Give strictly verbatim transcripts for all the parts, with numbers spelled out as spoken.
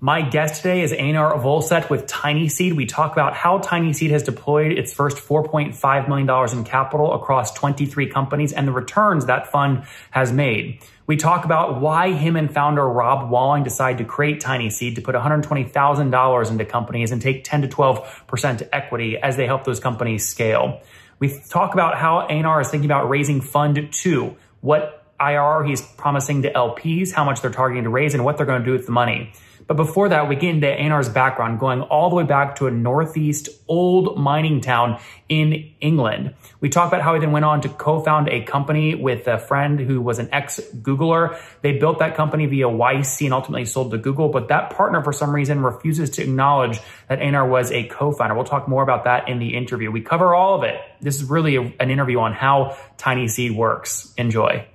My guest today is Einar Volset with TinySeed. We talk about how TinySeed has deployed its first four point five million dollars in capital across twenty-three companies and the returns that fund has made. We talk about why him and founder Rob Walling decided to create TinySeed to put one hundred twenty thousand dollars into companies and take ten to twelve percent to equity as they help those companies scale. We talk about how Einar is thinking about raising Fund Two, what I R R he's promising to L Ps, how much they're targeting to raise, and what they're going to do with the money. But before that, we get into Einar's background, going all the way back to a northeast old mining town in England. We talk about how he then went on to co-found a company with a friend who was an ex-Googler. They built that company via Y C and ultimately sold to Google, but that partner, for some reason, refuses to acknowledge that Einar was a co-founder. We'll talk more about that in the interview. We cover all of it. This is really a, an interview on how TinySeed works. Enjoy.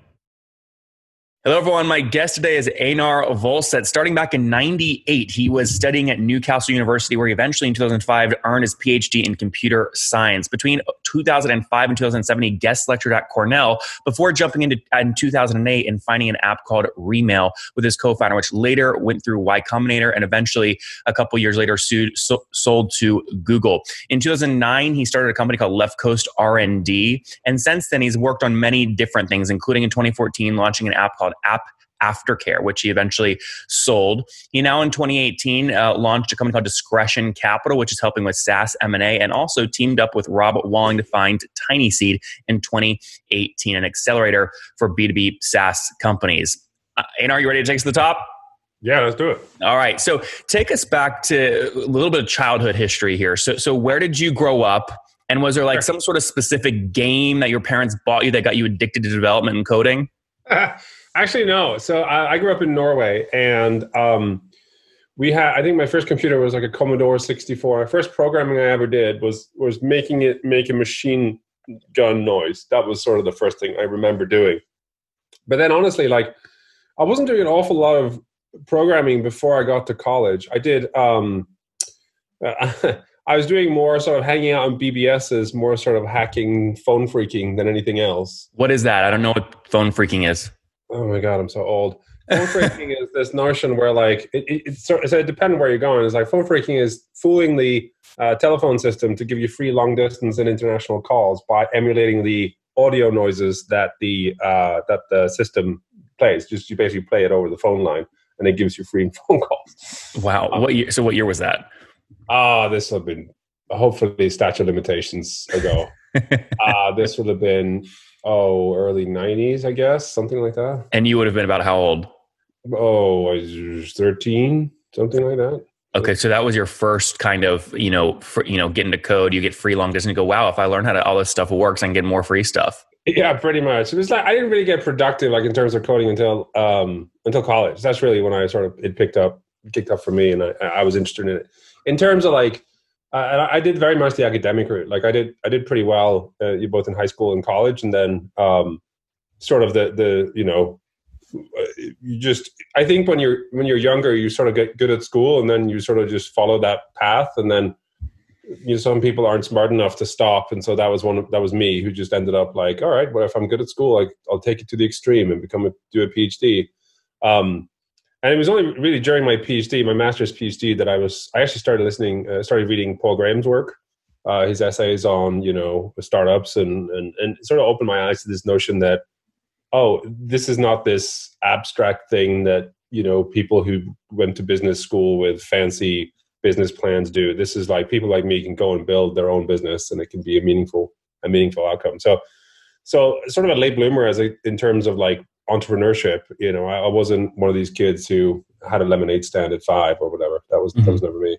Hello, everyone. My guest today is Einar Volset. Starting back in ninety-eight, he was studying at Newcastle University, where he eventually in two thousand five earned his PhD in computer science. Between two thousand five and two thousand seven, he guest lectured at Cornell before jumping into in two thousand eight and finding an app called Remail with his co-founder, which later went through Y Combinator and eventually, a couple years later, sued, so, sold to Google. In two thousand nine, he started a company called Left Coast R and D, and since then, he's worked on many different things, including in twenty fourteen, launching an app called App Aftercare, which he eventually sold. He now in twenty eighteen uh, launched a company called Discretion Capital, which is helping with SaaS M and A, and also teamed up with Rob Walling to find TinySeed in twenty eighteen, an accelerator for B two B SaaS companies. Uh, Einar, you ready to take us to the top? Yeah, let's do it. All right. So take us back to a little bit of childhood history here. So, so where did you grow up? And was there like some sort of specific game that your parents bought you that got you addicted to development and coding? Actually, no. So I, I grew up in Norway, and um, we had, I think my first computer was like a Commodore sixty-four. My first programming I ever did was was making it make a machine gun noise. That was sort of the first thing I remember doing. But then honestly, like I wasn't doing an awful lot of programming before I got to college. I did, um, I was doing more sort of hanging out on B B Ses, more sort of hacking, phone freaking than anything else. What is that? I don't know what phone freaking is. Oh my God, I'm so old. Phone phreaking is this notion where like, it, it, it's sort of, so it depends where you're going. It's like phone phreaking is fooling the uh, telephone system to give you free long distance and international calls by emulating the audio noises that the uh, that the system plays. Just you basically play it over the phone line and it gives you free phone calls. Wow. Um, what year, so what year was that? Ah, uh, this would have been hopefully statute of limitations ago. uh, this would have been... Oh, early nineties, I guess, something like that. And you would have been about how old? Oh, I was thirteen, something like that. Okay, so that was your first kind of, you know, for, you know, get into code. You get free long distance. You go, wow, if I learn how to, all this stuff works, I can get more free stuff. Yeah, pretty much. It was like I didn't really get productive, like in terms of coding, until um, until college. That's really when I sort of it picked up, kicked up for me, and I, I was interested in it. In terms of like. Uh, I did very much the academic route. Like I did, I did pretty well uh, both in high school and college, and then um, sort of the the you know, you just I think when you're when you're younger, you sort of get good at school, and then you sort of just follow that path, and then you know, some people aren't smart enough to stop, and so that was one of, that was me who just ended up like, all right, well if I'm good at school, I, I'll take it to the extreme and become a, do a PhD. Um, And it was only really during my PhD, my master's PhD, that I was, I actually started listening, uh, started reading Paul Graham's work, uh, his essays on, you know, startups, and, and and sort of opened my eyes to this notion that, oh, this is not this abstract thing that, you know, people who went to business school with fancy business plans do. This is like people like me can go and build their own business, and it can be a meaningful, a meaningful outcome. So, so sort of a late bloomer as a, in terms of like, entrepreneurship. You know, I wasn't one of these kids who had a lemonade stand at five or whatever. That was mm-hmm. that was never me.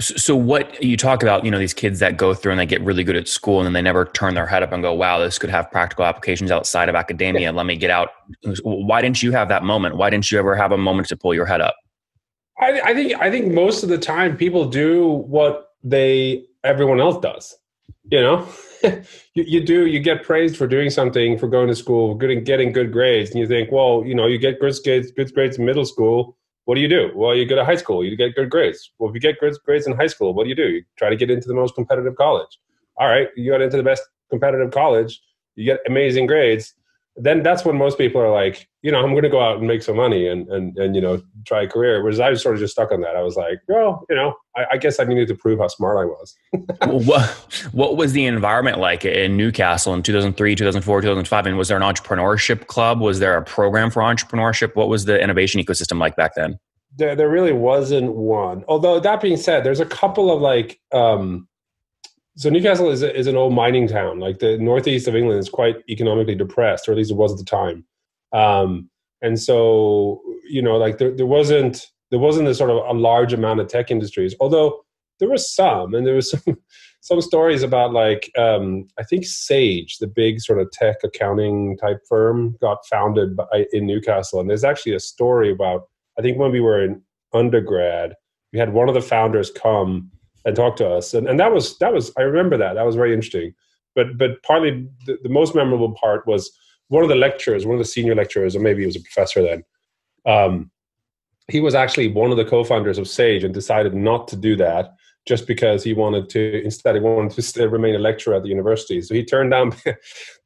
So what you talk about, you know, these kids that go through and they get really good at school and then they never turn their head up and go, wow, this could have practical applications outside of academia. Yeah. Let me get out. Why didn't you have that moment? Why didn't you ever have a moment to pull your head up? I, I think I think most of the time people do what they everyone else does. You know, you, you do, you get praised for doing something, for going to school, good and getting good grades. And you think, well, you know, you get good grades, good grades in middle school. What do you do? Well, you go to high school, you get good grades. Well, if you get good grades in high school, what do you do? You try to get into the most competitive college. All right. You got into the best competitive college. You get amazing grades. then that's when most people are like, you know, I'm going to go out and make some money and, and, and, you know, try a career. Whereas I was sort of just stuck on that. I was like, well, you know, I, I guess I needed to prove how smart I was. what, what was the environment like in Newcastle in two thousand three, two thousand four, two thousand five? And was there an entrepreneurship club? Was there a program for entrepreneurship? What was the innovation ecosystem like back then? There, there really wasn't one. Although that being said, there's a couple of like, um, so Newcastle is, a, is an old mining town. Like the northeast of England is quite economically depressed, or at least it was at the time. Um, and so, you know, like there, there wasn't there wasn't a sort of a large amount of tech industries. Although there was some, and there was some some stories about like um, I think Sage, the big sort of tech accounting type firm, got founded by, in Newcastle. And there's actually a story about, I think when we were in undergrad, we had one of the founders come and talk to us. And, and that was, that was, I remember that, that was very interesting. But, but partly the, the most memorable part was one of the lecturers, one of the senior lecturers, or maybe he was a professor then. Um, he was actually one of the co-founders of Sage and decided not to do that just because he wanted to, instead he wanted to remain a lecturer at the university. So he turned down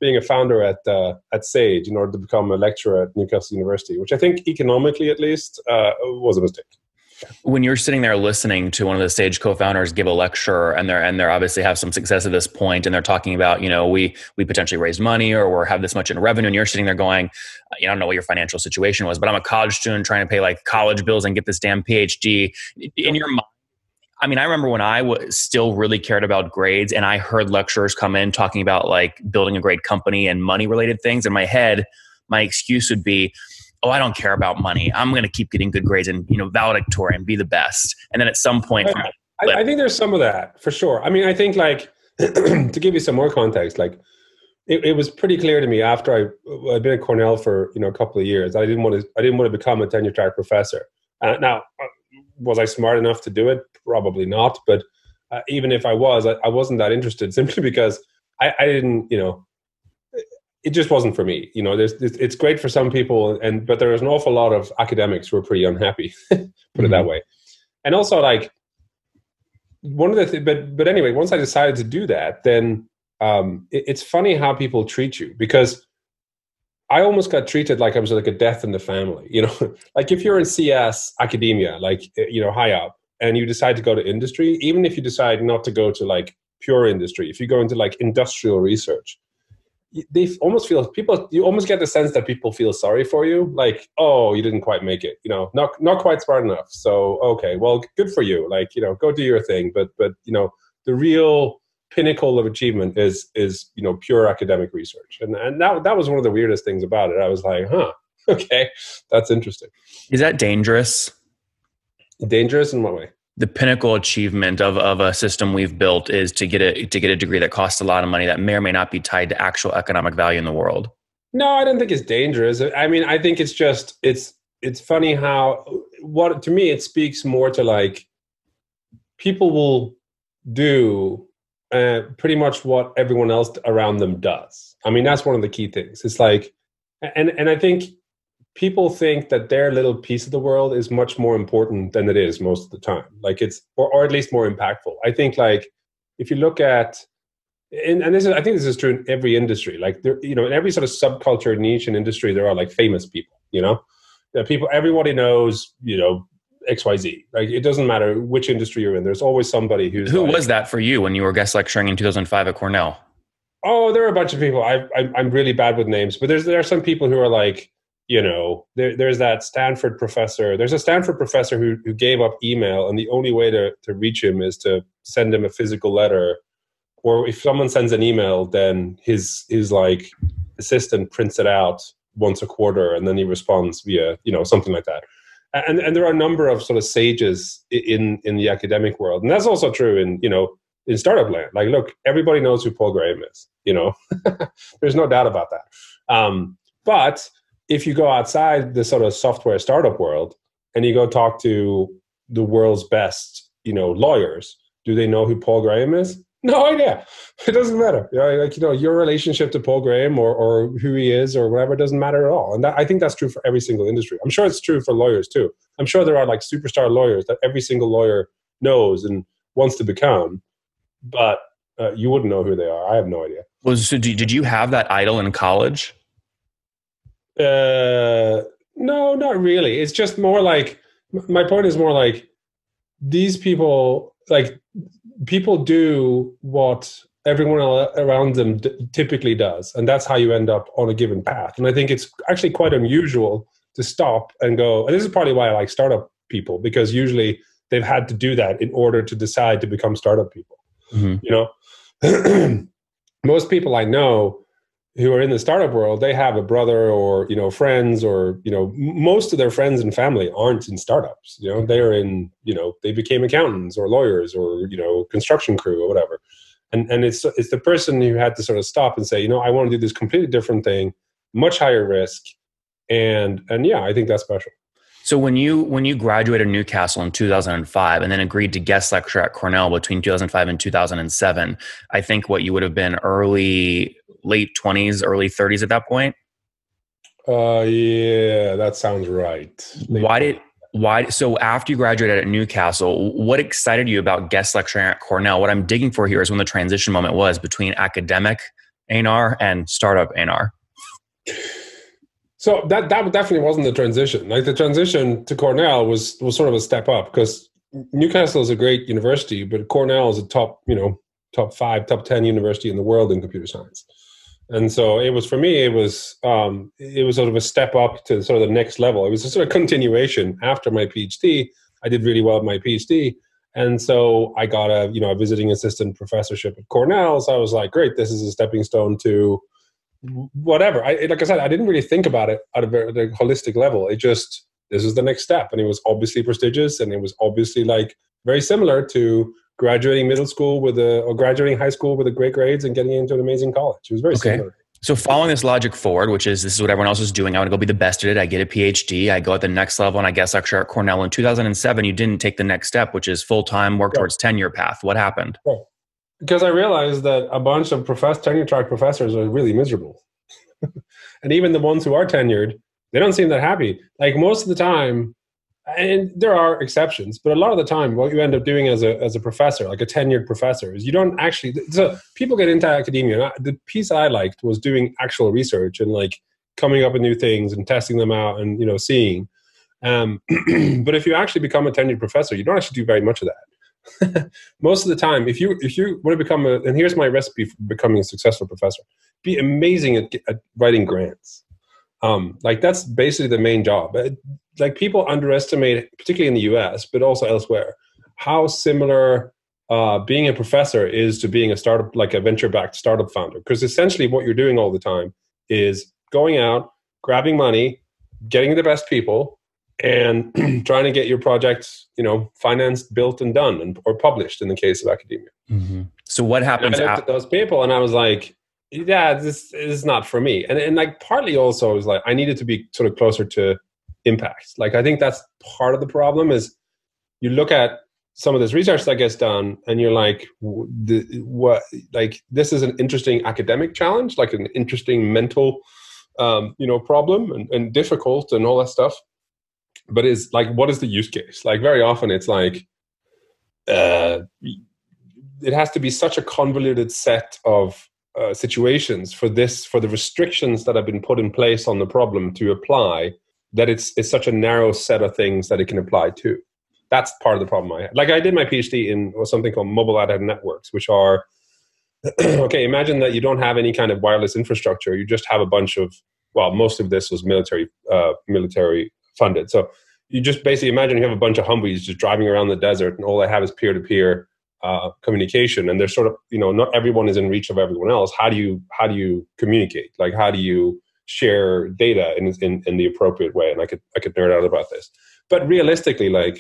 being a founder at, uh, at Sage in order to become a lecturer at Newcastle University, which I think economically at least uh, was a mistake. When you're sitting there listening to one of the Sage co-founders give a lecture, and they're and they're obviously have some success at this point, and they're talking about, you know, we we potentially raise money or we have this much in revenue, and you're sitting there going, I don't know what your financial situation was, but I'm a college student trying to pay like college bills and get this damn P H D. In your mind, I mean, I remember when I was still really cared about grades, and I heard lecturers come in talking about like building a great company and money related things. In my head, my excuse would be, oh, I don't care about money. I'm going to keep getting good grades and, you know, valedictorian and be the best. And then at some point, I, I, I think there's some of that for sure. I mean, I think like to give you some more context, like it, it was pretty clear to me after I I'd been at Cornell for you know a couple of years. I didn't want to. I didn't want to become a tenure track professor. Uh, now, was I smart enough to do it? Probably not. But uh, even if I was, I, I wasn't that interested simply because I, I didn't, you know. It just wasn't for me, you know. There's, it's great for some people, and but there was an awful lot of academics who were pretty unhappy, put mm-hmm. it that way. And also, like one of the, th- but but anyway, once I decided to do that, then um, it, it's funny how people treat you, because I almost got treated like I was like a death in the family, you know. Like if you're in C S academia, like you know, high up, and you decide to go to industry, even if you decide not to go to like pure industry, if you go into like industrial research. They almost feel people. You almost get the sense that people feel sorry for you, like, "Oh, you didn't quite make it. You know, not not quite smart enough. So, okay, well, good for you. Like, you know, go do your thing." But but you know, the real pinnacle of achievement is is you know pure academic research, and and that that was one of the weirdest things about it. I was like, "Huh, okay, that's interesting." Is that dangerous? Dangerous in what way? The pinnacle achievement of, of a system we've built is to get a to get a degree that costs a lot of money that may or may not be tied to actual economic value in the world. No, I don't think it's dangerous. I mean, I think it's just it's it's funny how what to me it speaks more to like people will do uh, pretty much what everyone else around them does. I mean, that's one of the key things. It's like, and and I think. People think that their little piece of the world is much more important than it is most of the time. Like it's, or, or at least more impactful. I think like, if you look at, and, and this is, I think this is true in every industry, like there, you know, in every sort of subculture niche and industry, there are like famous people, you know, there are people, everybody knows, you know, X, Y, Z, like it doesn't matter which industry you're in. There's always somebody who's. Who like, was that for you when you were guest lecturing in two thousand five at Cornell? Oh, there are a bunch of people. I, I I'm really bad with names, but there's, there are some people who are like, you know, there, there's that Stanford professor. There's a Stanford professor who, who gave up email, and the only way to, to reach him is to send him a physical letter. Or if someone sends an email, then his his like assistant prints it out once a quarter, and then he responds via you know something like that. And and there are a number of sort of sages in in the academic world, and that's also true in you know in startup land. Like, look, everybody knows who Paul Graham is. You know, there's no doubt about that. Um, but if you go outside the sort of software startup world and you go talk to the world's best, you know, lawyers, do they know who Paul Graham is? No idea. It doesn't matter. You know, like, you know, your relationship to Paul Graham or, or who he is or whatever doesn't matter at all. And that, I think that's true for every single industry. I'm sure it's true for lawyers too. I'm sure there are like superstar lawyers that every single lawyer knows and wants to become, but uh, you wouldn't know who they are. I have no idea. Well, so did you have that idol in college? Uh, no, not really. It's just more like, my point is more like these people, like people do what everyone around them d- typically does. And that's how you end up on a given path. And I think it's actually quite unusual to stop and go, and this is probably why I like startup people, because usually they've had to do that in order to decide to become startup people. Mm-hmm. You know, most people I know who are in the startup world, they have a brother or, you know, friends or, you know, most of their friends and family aren't in startups. You know, they're in, you know, they became accountants or lawyers or, you know, construction crew or whatever. And and it's it's the person who had to sort of stop and say, you know, I want to do this completely different thing, much higher risk. And and yeah, I think that's special. So when you when you graduated Newcastle in two thousand five and then agreed to guest lecture at Cornell between two thousand five and two thousand seven, I think what you would have been early, late twenties, early thirties at that point? Uh, yeah, that sounds right. Late why did... Why? So after you graduated at Newcastle, what excited you about guest lecturing at Cornell? What I'm digging for here is when the transition moment was between academic Einar and startup Einar. So that that definitely wasn't the transition. Like the transition to Cornell was was sort of a step up because Newcastle is a great university, but Cornell is a top, you know, top five, top ten university in the world in computer science. And so it was, for me, it was um, it was sort of a step up to sort of the next level. It was a sort of continuation after my PhD. I did really well at my PhD. And so I got a, you know, a visiting assistant professorship at Cornell. So I was like, great, this is a stepping stone to whatever. I, like I said, I didn't really think about it at a very the holistic level. It just, this is the next step. And it was obviously prestigious. And it was obviously like very similar to graduating middle school with a, or graduating high school with a great grades and getting into an amazing college. It was very okay. similar. So following this logic forward, which is this is what everyone else is doing. I want to go be the best at it. I get a PhD. I go at the next level and I guess lecture at Cornell. In two thousand seven, you didn't take the next step, which is full-time work yeah. towards tenure path. What happened? Yeah. Because I realized that a bunch of profess- tenure track professors are really miserable. And even the ones who are tenured, they don't seem that happy. Like most of the time, and there are exceptions, but a lot of the time, what you end up doing as a as a professor, like a tenured professor, is you don't actually. So people get into academia. And I, the piece I liked was doing actual research and like coming up with new things and testing them out and you know seeing. Um, but if you actually become a tenured professor, you don't actually do very much of that. Most of the time, if you if you want to become a, and here's my recipe for becoming a successful professor: be amazing at, at writing grants. Um, like that's basically the main job. It, like people underestimate, particularly in the U S, but also elsewhere, how similar uh, being a professor is to being a startup, like a venture-backed startup founder. Because essentially what you're doing all the time is going out, grabbing money, getting the best people, and trying to get your projects, you know, financed, built, and done, and, or published in the case of academia. Mm-hmm. So what happens after at- those people? And I was like, yeah, this is not for me. And and like partly also it was like I needed to be sort of closer to impact. Like I think that's part of the problem is you look at some of this research that gets done and you're like, what? Like this is an interesting academic challenge, like an interesting mental, um, you know, problem and, and difficult and all that stuff. But is like, what is the use case? Like very often it's like, uh, it has to be such a convoluted set of Uh, situations for this, for the restrictions that have been put in place on the problem to apply, that it's it's such a narrow set of things that it can apply to. That's part of the problem I had. Like I did my PhD in or something called mobile ad hoc networks, which are, okay, imagine that you don't have any kind of wireless infrastructure. You just have a bunch of, well, most of this was military uh, military funded. So you just basically imagine you have a bunch of Humvees just driving around the desert and all they have is peer-to-peer Uh, communication, and there's sort of, you know, not everyone is in reach of everyone else. How do you how do you communicate? Like how do you share data in in, in the appropriate way? And I could I could nerd out about this, but realistically, like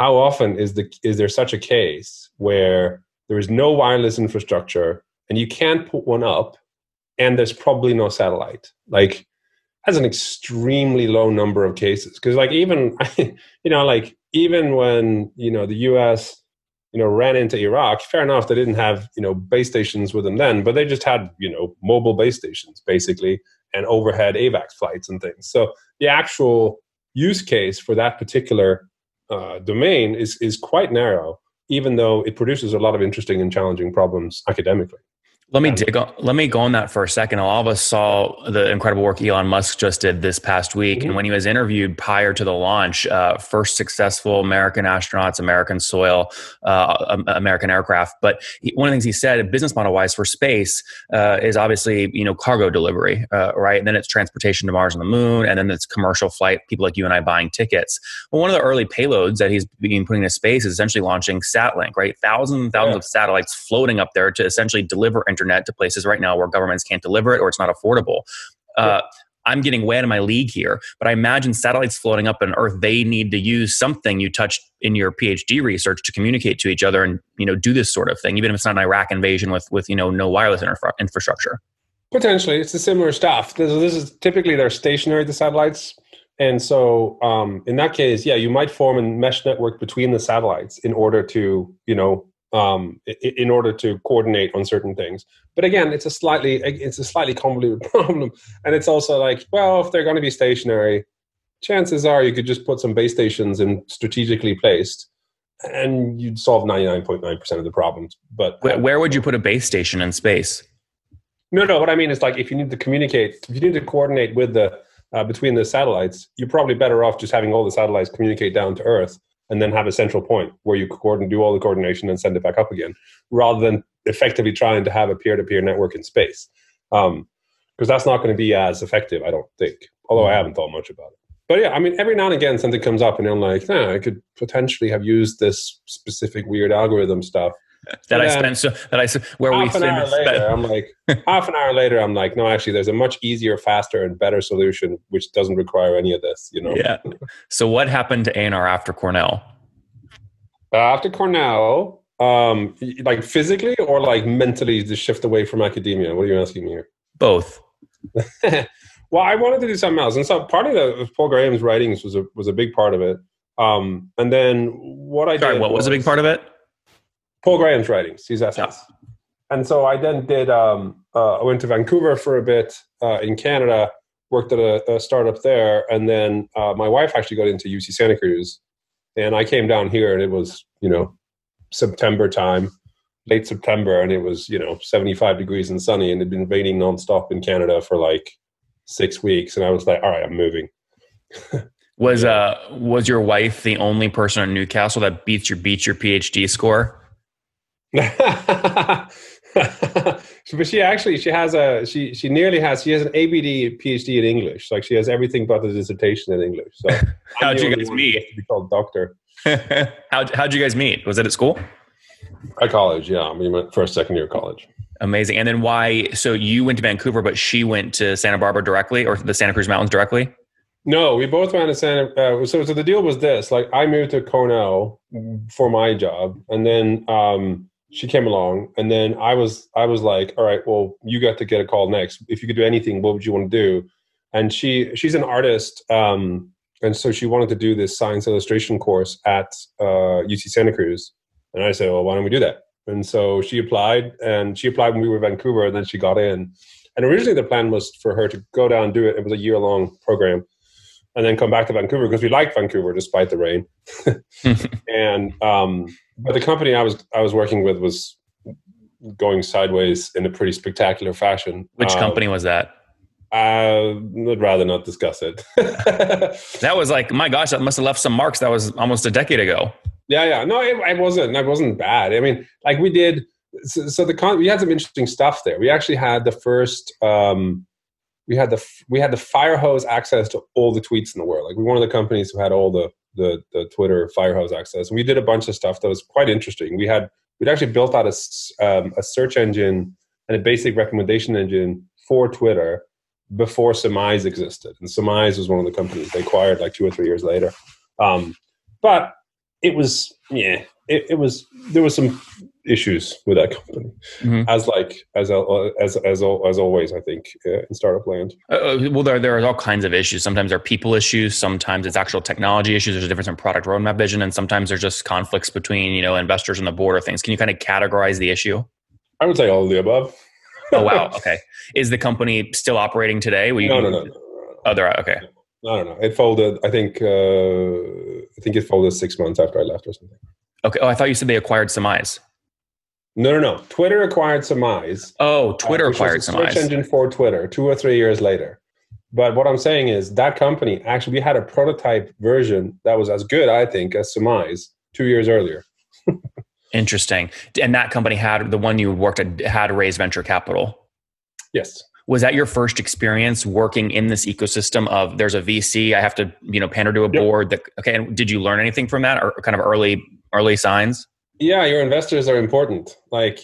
how often is the is there such a case where there is no wireless infrastructure and you can't put one up, and there's probably no satellite? Like that's an extremely low number of cases because like even you know like even when you know the U S you know, ran into Iraq, fair enough, they didn't have, you know, base stations with them then, but they just had, you know, mobile base stations, basically, and overhead AVAX flights and things. So the actual use case for that particular uh, domain is is quite narrow, even though it produces a lot of interesting and challenging problems academically. Let me dig on, let me go on that for a second. All of us saw the incredible work Elon Musk just did this past week. Mm-hmm. And when he was interviewed prior to the launch, uh, first successful American astronauts, American soil, uh, American aircraft. But he, one of the things he said, business model wise for space, uh, is obviously, you know, cargo delivery, uh, right? And then it's transportation to Mars and the moon. And then it's commercial flight, people like you and I buying tickets. Well, one of the early payloads that he's been putting into space is essentially launching Satlink, right? Thousands and thousands yeah. of satellites floating up there to essentially deliver information. Internet to places right now where governments can't deliver it or it's not affordable. Uh, yeah. I'm getting way out of my league here, but I imagine satellites floating up on Earth, they need to use something you touched in your PhD research to communicate to each other and, you know, do this sort of thing, even if it's not an Iraq invasion with, with you know, no wireless infra- infrastructure. Potentially, it's the similar stuff. This, this is typically they're stationary, the satellites. And so um, in that case, yeah, you might form a mesh network between the satellites in order to, you know, Um, in order to coordinate on certain things. But again, it's a slightly it's a slightly convoluted problem, and it's also like, well, if they're going to be stationary, chances are you could just put some base stations in strategically placed, and you'd solve ninety-nine point nine percent of the problems. But where, where would you put a base station in space? No, no. What I mean is, like, if you need to communicate, if you need to coordinate with the uh, between the satellites, you're probably better off just having all the satellites communicate down to Earth. And then have a central point where you coordinate, do all the coordination and send it back up again, rather than effectively trying to have a peer-to-peer network in space. Um, because that's not going to be as effective, I don't think, although I haven't thought much about it. But yeah, I mean, every now and again, something comes up and I'm like, nah, I could potentially have used this specific weird algorithm stuff. That and I spent so that I where half we an hour later, spent. I'm like half an hour later I'm like no actually there's a much easier, faster and better solution which doesn't require any of this, you know. Yeah. So what happened to Einar after Cornell? Uh, after Cornell, um, like physically or like mentally to shift away from academia? What are you asking me here? Both. Well, I wanted to do something else, and so part of the Paul Graham's writings was a was a big part of it. Um, and then what I Sorry, did what was, was a big part of it? Paul Graham's writings, his essays. Yeah. And so I then did, um, uh, I went to Vancouver for a bit uh, in Canada, worked at a, a startup there. And then uh, my wife actually got into U C Santa Cruz. And I came down here and it was, you know, September time, late September. And it was, you know, seventy-five degrees and sunny. And it had been raining nonstop in Canada for like six weeks. And I was like, all right, I'm moving. was uh, was your wife the only person in Newcastle that beats your, beats your PhD score? But she actually she has a she she nearly has she has an A B D PhD in English, like she has everything but the dissertation in English. So how'd you guys meet? To be called doctor. how'd, how'd you guys meet? Was it at school? At college, yeah. I mean, my first second year of college. Amazing. And then why? So you went to Vancouver, but she went to Santa Barbara directly, or the Santa Cruz Mountains directly? No, we both went to Santa. Uh, so so the deal was this: like I moved to Cornell for my job, and then. Um, She came along, and then I was I was like, all right, well, you got to get a call next. If you could do anything, what would you want to do? And she she's an artist, um, and so she wanted to do this science illustration course at uh, U C Santa Cruz. And I said, well, why don't we do that? And so she applied, and she applied when we were in Vancouver, and then she got in. And originally the plan was for her to go down and do it. It was a year-long program. And then come back to Vancouver because we liked Vancouver despite the rain. and um, but the company I was I was working with was going sideways in a pretty spectacular fashion. Which um, company was that? I would rather not discuss it. That was like, my gosh, that must have left some marks. That was almost a decade ago. Yeah, yeah. No, it, it wasn't. It wasn't bad. I mean, like we did. So, so the con- we had some interesting stuff there. We actually had the first. Um, We had the we had the fire hose access to all the tweets in the world. Like we were one of the companies who had all the the, the Twitter fire hose access. And we did a bunch of stuff that was quite interesting. We had we'd actually built out a um, a search engine and a basic recommendation engine for Twitter before Summize existed. And Summize was one of the companies they acquired like two or three years later. Um, but it was yeah, it, it was there was some issues with that company, mm-hmm. as like as as as as always, I think uh, in startup land. Uh, well, there there are all kinds of issues. Sometimes there are people issues. Sometimes it's actual technology issues. There's a difference in product roadmap vision, and sometimes there's just conflicts between you know investors and the board or things. Can you kind of categorize the issue? I would say all of the above. Oh wow, okay. Is the company still operating today? Will you no, no, no, no, no. Oh, they're okay. No, no, no. It folded. I think uh, I think it folded six months after I left or something. Okay. Oh, I thought you said they acquired Summize. No, no, no. Twitter acquired Summize. Oh, Twitter uh, acquired Summize. Search engine for Twitter two or three years later. But what I'm saying is that company, actually, we had a prototype version that was as good, I think, as Summize two years earlier. Interesting. And that company had, the one you worked at, had raised venture capital? Yes. Was that your first experience working in this ecosystem of there's a V C, I have to, you know, pander to a yep. board? That, okay. And did you learn anything from that, or kind of early, early signs? Yeah, your investors are important. Like,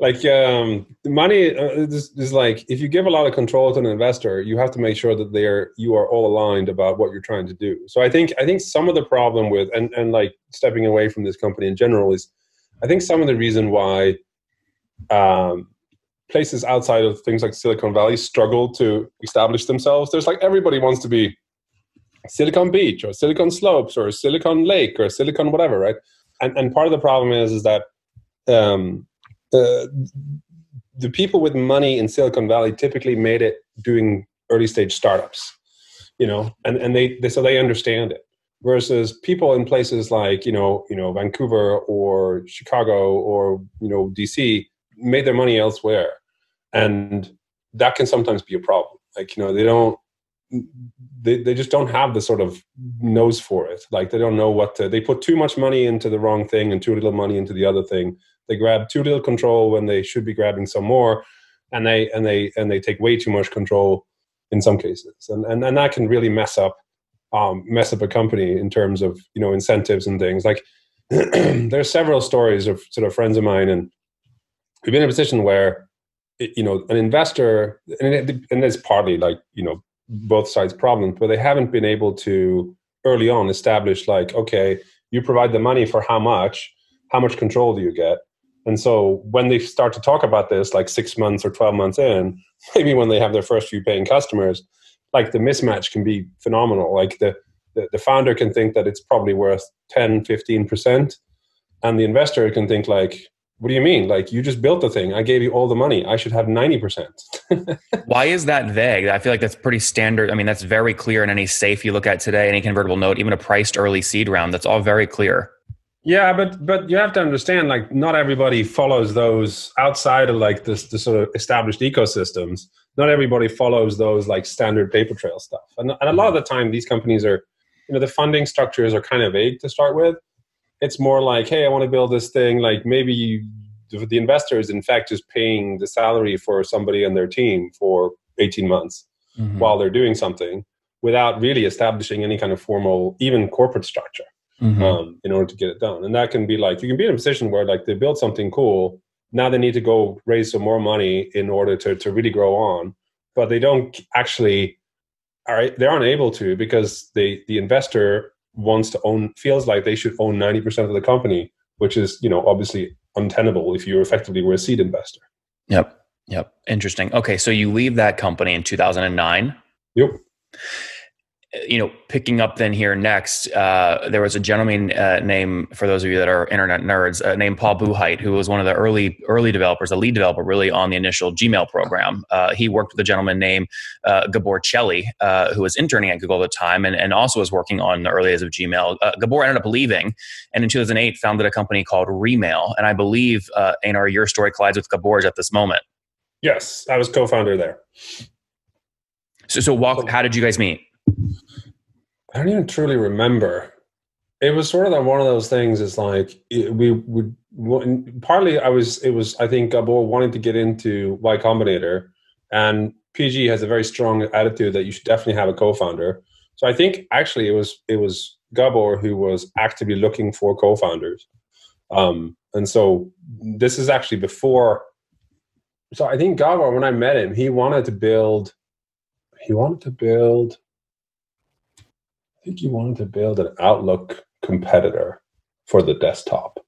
like um, money is, is like, if you give a lot of control to an investor, you have to make sure that they're you are all aligned about what you're trying to do. So I think I think some of the problem with and and like stepping away from this company in general is, I think some of the reason why um, places outside of things like Silicon Valley struggle to establish themselves. There's like everybody wants to be Silicon Beach or Silicon Slopes or Silicon Lake or Silicon whatever, right? And, and part of the problem is, is that um, uh, the people with money in Silicon Valley typically made it doing early stage startups, you know, and, and they, they so they understand it. Versus people in places like, you know, you know, Vancouver or Chicago or, you know, D C made their money elsewhere, and that can sometimes be a problem. Like, you know, they don't. They they just don't have the sort of nose for it. Like they don't know what to, they put too much money into the wrong thing and too little money into the other thing. They grab too little control when they should be grabbing some more, and they and they and they take way too much control in some cases. And and, and that can really mess up um, mess up a company in terms of, you know, incentives and things. Like there's several stories of sort of friends of mine, and we've been in a position where, you know, an investor, and it, and it's partly like, you know, both sides problems, but they haven't been able to early on establish like, okay, you provide the money for how much, how much control do you get? And so when they start to talk about this, like six months or twelve months in, maybe when they have their first few paying customers, like the mismatch can be phenomenal. Like the, the, the founder can think that it's probably worth ten, fifteen percent. And the investor can think like, what do you mean? Like, you just built the thing. I gave you all the money. I should have ninety percent. Why is that vague? I feel like that's pretty standard. I mean, that's very clear in any safe you look at today, any convertible note, even a priced early seed round. That's all very clear. Yeah, but but you have to understand, like, not everybody follows those outside of, like, this the sort of established ecosystems. Not everybody follows those, like, standard paper trail stuff. And, and a lot of the time, these companies are, you know, the funding structures are kind of vague to start with. It's more like, hey, I want to build this thing. Like maybe you, the investor is in fact just paying the salary for somebody on their team for eighteen months mm-hmm. while they're doing something without really establishing any kind of formal, even corporate structure mm-hmm. um, in order to get it done. And that can be like, you can be in a position where like they build something cool. Now they need to go raise some more money in order to, to really grow on, but they don't actually, all right, they aren't able to because they, the investor wants to own, feels like they should own ninety percent of the company, which is, you know, obviously untenable if you effectively were a seed investor. Yep. Yep. Interesting. Okay. So you leave that company in two thousand nine. Yep. You know, picking up then here next, uh, there was a gentleman uh, named, for those of you that are internet nerds, uh, named Paul Buchheit, who was one of the early early developers, the lead developer really on the initial Gmail program. Uh, he worked with a gentleman named uh, Gábor Cselle, uh, who was interning at Google at the time and, and also was working on the early days of Gmail. Uh, Gábor ended up leaving and in two thousand eight founded a company called Remail. And I believe, uh, Einar, your story collides with Gábor's at this moment. Yes, I was co-founder there. So, so walk, how did you guys meet? I don't even truly remember. It was sort of that one of those things. It's like it, we would partly. I was. It was. I think Gábor wanted to get into Y Combinator, and P G has a very strong attitude that you should definitely have a co-founder. So I think actually it was it was Gábor who was actively looking for co-founders, um, and so this is actually before. So I think Gábor, when I met him, he wanted to build. He wanted to build. I think you wanted to build an Outlook competitor for the desktop.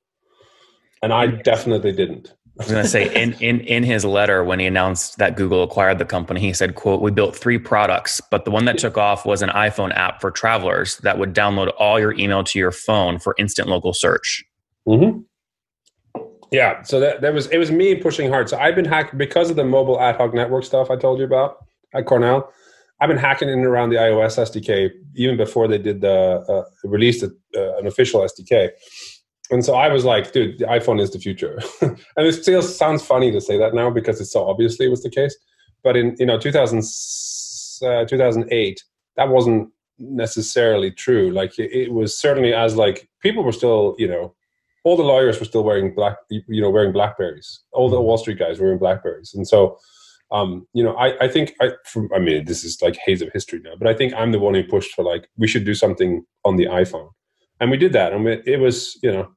And I definitely didn't. I was going to say, in, in, in his letter, when he announced that Google acquired the company, he said, quote, we built three products, but the one that took off was an iPhone app for travelers that would download all your email to your phone for instant local search. Mm-hmm. Yeah. So that, that was, it was me pushing hard. So I've been hacked because of the mobile ad hoc network stuff I told you about at Cornell. I've been hacking in and around the iOS S D K even before they did the uh, released a, uh, an official S D K. And so I was like, dude, the iPhone is the future. And it still sounds funny to say that now because it's so obviously was the case. But in, you know, two thousand, uh, two thousand eight, that wasn't necessarily true. Like it was certainly as like people were still, you know, all the lawyers were still wearing black, you know, wearing Blackberries. All the Wall Street guys were wearing Blackberries. And so, um, you know, I, I think, I, from, I mean, this is like haze of history now, but I think I'm the one who pushed for like, we should do something on the iPhone. And we did that. And it, it was, you know,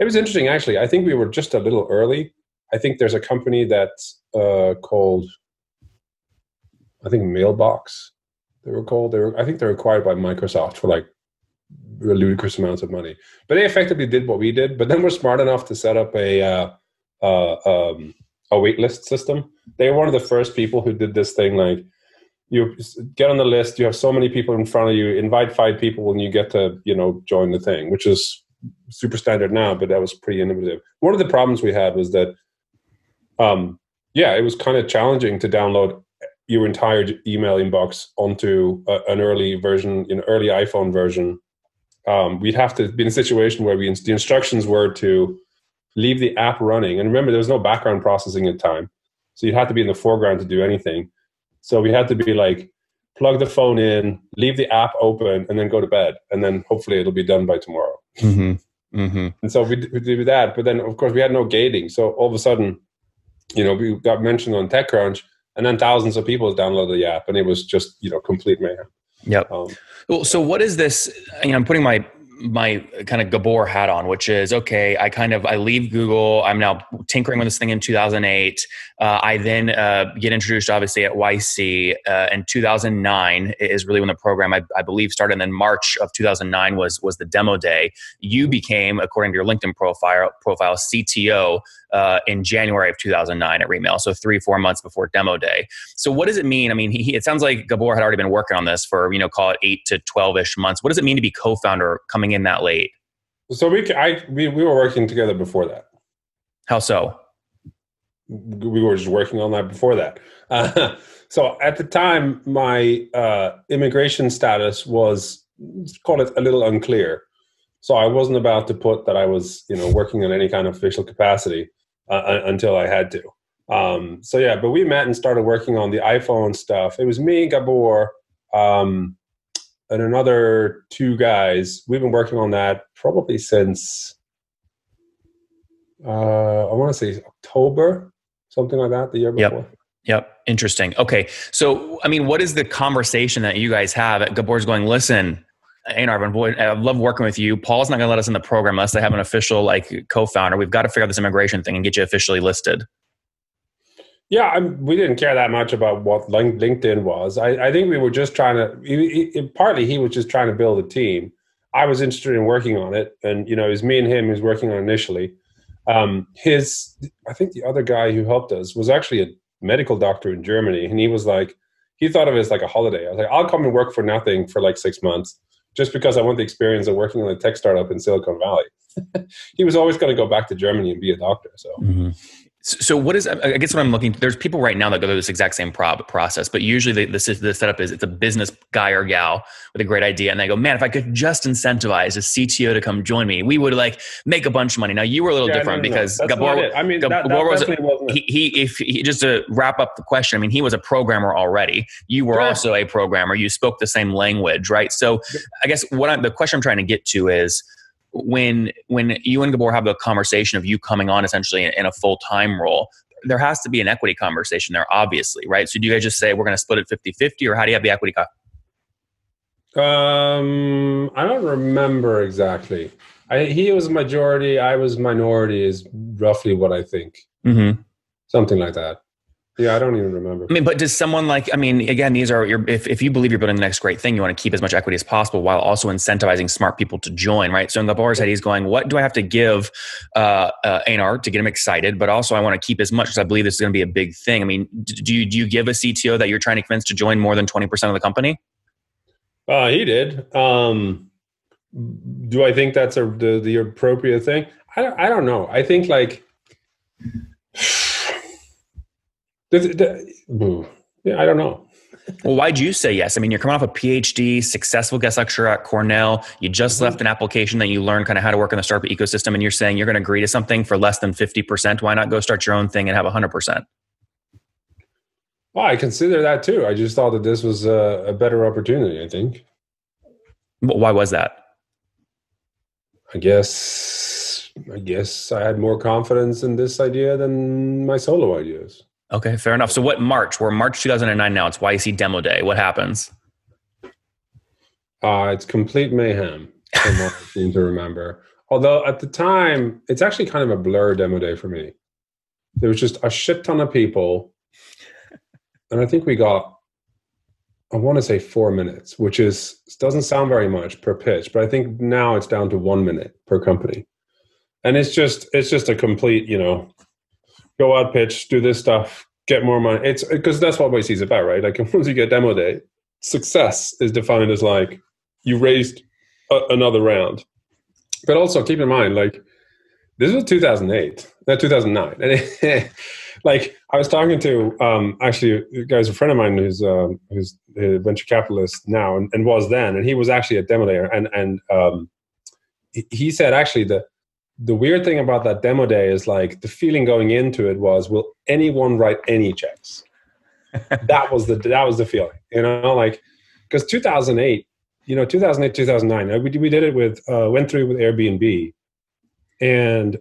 it was interesting, actually. I think we were just a little early. I think there's a company that's uh, called, I think, Mailbox. They were called, they were, I think they were acquired by Microsoft for like ludicrous amounts of money. But they effectively did what we did. But then we're smart enough to set up a, uh, uh, um, a wait list system. They were one of the first people who did this thing like, you get on the list, you have so many people in front of you, invite five people and you get to, you know, join the thing, which is super standard now, but that was pretty innovative. One of the problems we had was that, um, yeah, it was kind of challenging to download your entire email inbox onto a, an early version, an early iPhone version. Um, we'd have to be in a situation where we, the instructions were to leave the app running. And remember, there was no background processing at time. So you'd have to be in the foreground to do anything. So we had to be like, plug the phone in, leave the app open, and then go to bed. And then hopefully it'll be done by tomorrow. Mm-hmm. Mm-hmm. And so we, we did that. But then, of course, we had no gating. So all of a sudden, you know, we got mentioned on TechCrunch, and then thousands of people downloaded the app. And it was just, you know, complete mayhem. Yep. Um, well, so what is this? You know, I'm putting my my kind of Gábor hat on, which is, okay, I kind of, I leave Google. I'm now tinkering with this thing in two thousand eight. Uh, I then uh, get introduced, obviously, at Y C. Uh, in two thousand nine is really when the program, I, I believe, started. And then March of two thousand nine was was the demo day. You became, according to your LinkedIn profile, profile C T O uh, in January of two thousand nine at Remail. So three, four months before demo day. So what does it mean? I mean, he, it sounds like Gábor had already been working on this for, you know, call it eight to twelve-ish months. What does it mean to be co-founder coming in that late? So we, I, we we were working together before that. How so? We were just working all night before that. Uh, so at the time, my uh, immigration status was, let's call it, a little unclear. So I wasn't about to put that I was, you know, working in any kind of official capacity uh, until I had to. Um, so yeah, but we met and started working on the iPhone stuff. It was me, Gábor, um, and another two guys. We've been working on that probably since, uh, I want to say October, something like that, the year before. Yep. Yep. Interesting. Okay. So, I mean, what is the conversation that you guys have? Gábor's going, listen, Einar, I love working with you. Paul's not going to let us in the program unless they have an official like co-founder. We've got to figure out this immigration thing and get you officially listed. Yeah, I mean, we didn't care that much about what LinkedIn was. I, I think we were just trying to, he, he, partly he was just trying to build a team. I was interested in working on it. And, you know, it was me and him who was working on it initially. Um, his, I think the other guy who helped us was actually a medical doctor in Germany. And he was like, he thought of it as like a holiday. I was like, I'll come and work for nothing for like six months just because I want the experience of working on a tech startup in Silicon Valley. He was always going to go back to Germany and be a doctor. So. Mm-hmm. So what is, I guess what I'm looking, there's people right now that go through this exact same prob process, but usually the, the, the setup is it's a business guy or gal with a great idea. And they go, man, if I could just incentivize a C T O to come join me, we would like make a bunch of money. Now you were a little yeah, different no, no, because no. Gábor, I mean, that, that was, wasn't he, he, if he, just to wrap up the question, I mean, he was a programmer already. You were yeah. also a programmer. You spoke the same language, right? So I guess what I'm, the question I'm trying to get to is, When when you and Gábor have a conversation of you coming on essentially in, in a full-time role, there has to be an equity conversation there, obviously, right? So do you guys just say, we're going to split it fifty-fifty, or how do you have the equity? Co- um, I don't remember exactly. I, he was majority, I was minority is roughly what I think. Mm-hmm. Something like that. Yeah, I don't even remember. I mean, but does someone like, I mean, again, these are your, if, if you believe you're building the next great thing, you want to keep as much equity as possible while also incentivizing smart people to join, right? So in Gábor's head, he's going, what do I have to give uh, uh, Einar to get him excited? But also I want to keep as much because I believe this is going to be a big thing. I mean, do you, do you give a C T O that you're trying to convince to join more than twenty percent of the company? Uh, he did. Um, do I think that's a, the, the appropriate thing? I don't, I don't know. I think like... The, the, yeah, I don't know. Well, why'd you say yes? I mean, you're coming off a PhD, successful guest lecturer at Cornell. You just mm-hmm. left an application that you learned kind of how to work in the startup ecosystem. And you're saying you're going to agree to something for less than fifty percent. Why not go start your own thing and have one hundred percent? Well, I consider that too. I just thought that this was a, a better opportunity, I think. But why was that? I guess, I guess I had more confidence in this idea than my solo ideas. Okay, fair enough. So what March? We're March two thousand nine now. It's Y C Demo Day. What happens? Uh, it's complete mayhem, from what I seem to remember. Although at the time, it's actually kind of a blur demo day for me. There was just a shit ton of people. And I think we got, I want to say four minutes, which is doesn't sound very much per pitch. But I think now it's down to one minute per company. And it's just it's just a complete, you know, go out, pitch, do this stuff, get more money. It's because that's what Y C is about, right? Like once you get demo day, success is defined as like you raised a, another round. But also keep in mind, like this was two thousand eight, not two thousand nine. And it, like I was talking to um, actually a guy's a friend of mine who's um, who's a venture capitalist now and, and was then, and he was actually at demo day, and and um, he said actually the. The weird thing about that demo day is like the feeling going into it was, will anyone write any checks? that was the that was the feeling, you know, like because two thousand eight, you know, two thousand eight, two thousand nine, we we did it with uh, went through with Airbnb, and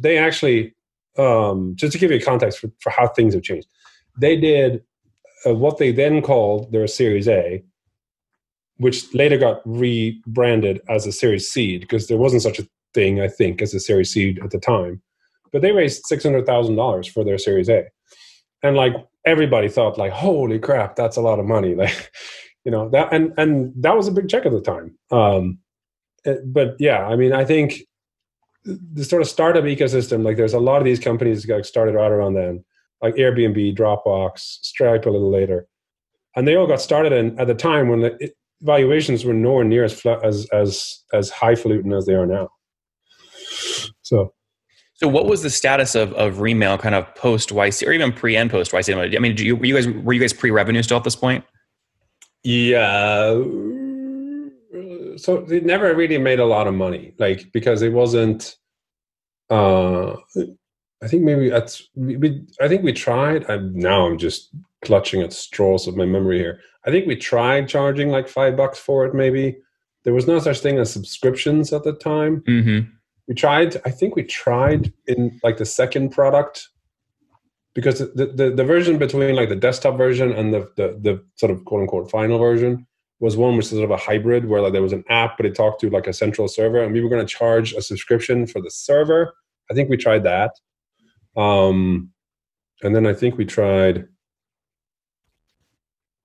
they actually um, just to give you context for, for how things have changed, they did uh, what they then called their Series A, which later got rebranded as a Series C because there wasn't such a thing, I think, as a Series C at the time. But they raised six hundred thousand dollars for their Series A. And like everybody thought like, holy crap, that's a lot of money. Like, you know, that and and that was a big check at the time. Um, it, but yeah, I mean, I think the sort of startup ecosystem, like there's a lot of these companies that got started right around then, like Airbnb, Dropbox, Stripe a little later. And they all got started in, at the time when the it, valuations were nowhere near as, as, as, as highfalutin as they are now. So, so what was the status of, of Remail kind of post Y C or even pre and post Y C? I mean, do you, were you guys were you guys pre revenue still at this point? Yeah. So they never really made a lot of money, like because it wasn't. Uh, I think maybe at, we, we. I think we tried. I'm, now I'm just clutching at straws of my memory here. I think we tried charging like five bucks for it. Maybe there was no such thing as subscriptions at the time. Mm-hmm. We tried, I think we tried in like the second product because the, the, the version between like the desktop version and the, the the sort of quote unquote final version was one which is sort of a hybrid where like there was an app, but it talked to like a central server and we were going to charge a subscription for the server. I think we tried that. Um, and then I think we tried,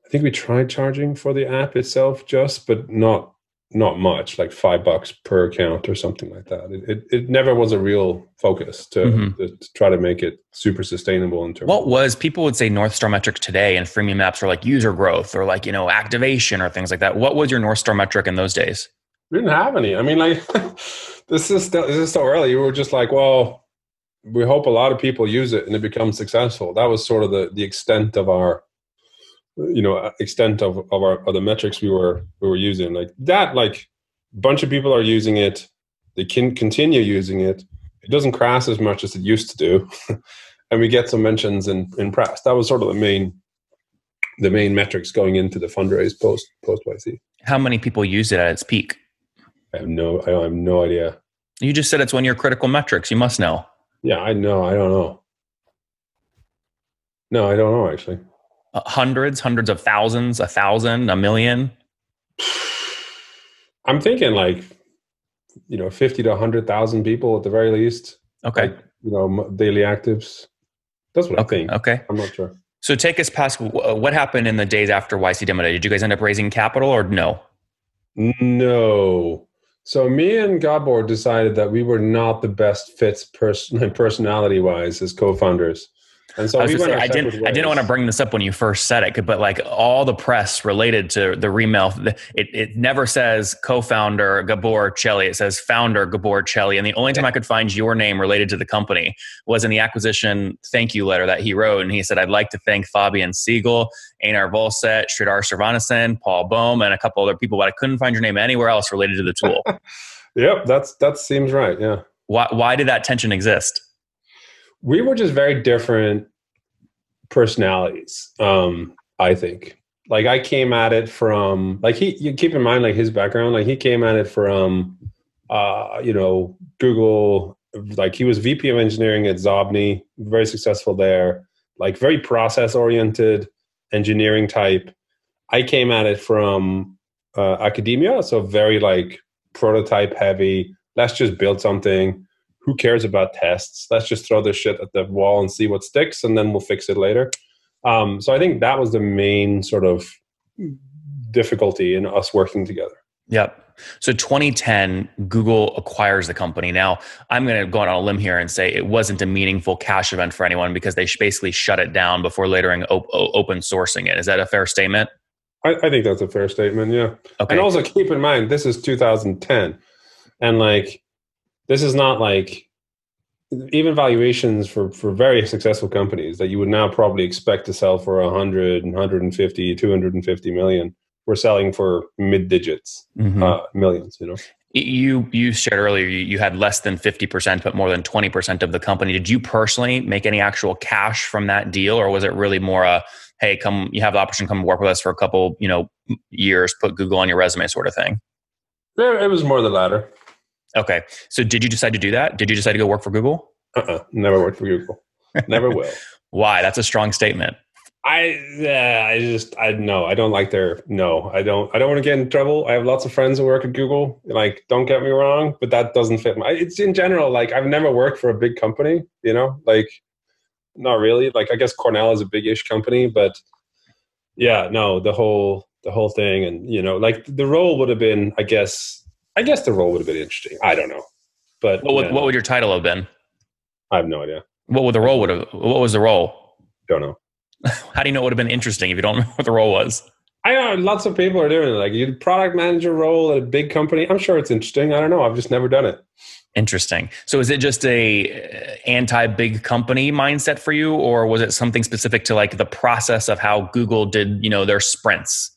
I think we tried charging for the app itself just, but not. Not much, like five bucks per account or something like that. It it, it never was a real focus to, mm-hmm. to, to try to make it super sustainable. In terms, what was people would say North Star metric today, and freemium apps are like user growth or like you know activation or things like that. What was your North Star metric in those days? We didn't have any. I mean, like this is still, this is so early. We were just like, well, we hope a lot of people use it and it becomes successful. That was sort of the the extent of our. you know, extent of, of our, of the metrics we were, we were using like that, like a bunch of people are using it. They can continue using it. It doesn't crash as much as it used to do. And we get some mentions in, in press. That was sort of the main, the main metrics going into the fundraise post, post Y C. How many people used it at its peak? I have no, I have no idea. You just said it's one of your critical metrics. You must know. Yeah, I know. I don't know. No, I don't know actually. Uh, hundreds, hundreds of thousands, a thousand, a million. I'm thinking like, you know, fifty to a hundred thousand people at the very least. Okay. Like, you know, daily actives. That's what okay. I think. Okay. I'm not sure. So take us past w- what happened in the days after Y C Demo Day. Did you guys end up raising capital or no? No. So me and Gábor decided that we were not the best fits person personality wise as co-founders. And so I, we went say, I didn't. I didn't want to bring this up when you first said it, but like all the press related to the Remail, it it never says co-founder Gábor Cselle. It says founder Gábor Cselle. And the only time yeah. I could find your name related to the company was in the acquisition thank you letter that he wrote, and he said, "I'd like to thank Fabian Siegel, Einar Volset, Sridhar Srivanasan, Paul Bohm, and a couple other people." But I couldn't find your name anywhere else related to the tool. Yep, that's that seems right. Yeah. Why Why did that tension exist? We were just very different personalities, um, I think. Like I came at it from, like he, you keep in mind like his background, like he came at it from, uh, you know, Google, like he was V P of engineering at Zobni, very successful there, like very process oriented engineering type. I came at it from uh, academia, so very like prototype heavy, let's just build something. Who cares about tests? Let's just throw this shit at the wall and see what sticks, and then we'll fix it later. Um, so I think that was the main sort of difficulty in us working together. Yep. So twenty ten, Google acquires the company. Now, I'm going to go on a limb here and say it wasn't a meaningful cash event for anyone because they basically shut it down before later op- open sourcing it. Is that a fair statement? I, I think that's a fair statement, yeah. Okay. And also keep in mind, this is two thousand ten. And like... This is not like even valuations for, for very successful companies that you would now probably expect to sell for one hundred, one hundred fifty, two hundred fifty million. We're selling for mid digits, mm-hmm. uh, millions, you know. You you shared earlier you had less than fifty percent, but more than twenty percent of the company. Did you personally make any actual cash from that deal, or was it really more a hey, come you have the opportunity to come work with us for a couple, you know, years, put Google on your resume sort of thing? Yeah, it was more the latter. Okay. So did you decide to do that? Did you decide to go work for Google? Uh-uh. Never worked for Google. Never will. Why? That's a strong statement. I uh, I just, I no, I don't like their, no, I don't, I don't want to get in trouble. I have lots of friends who work at Google. Like, don't get me wrong, but that doesn't fit my, it's in general, like I've never worked for a big company, you know, like not really. Like I guess Cornell is a big-ish company, but yeah, no, the whole, the whole thing. And, you know, like the role would have been, I guess, I guess the role would have been interesting. I don't know, but what would, yeah. what would your title have been? I have no idea. What would the role would have? What was the role? Don't know. How do you know it would have been interesting if you don't remember what the role was? I know lots of people are doing it. Like you, product manager role at a big company. I'm sure it's interesting. I don't know. I've just never done it. Interesting. So is it just a anti-big company mindset for you, or was it something specific to like the process of how Google did, you know, their sprints?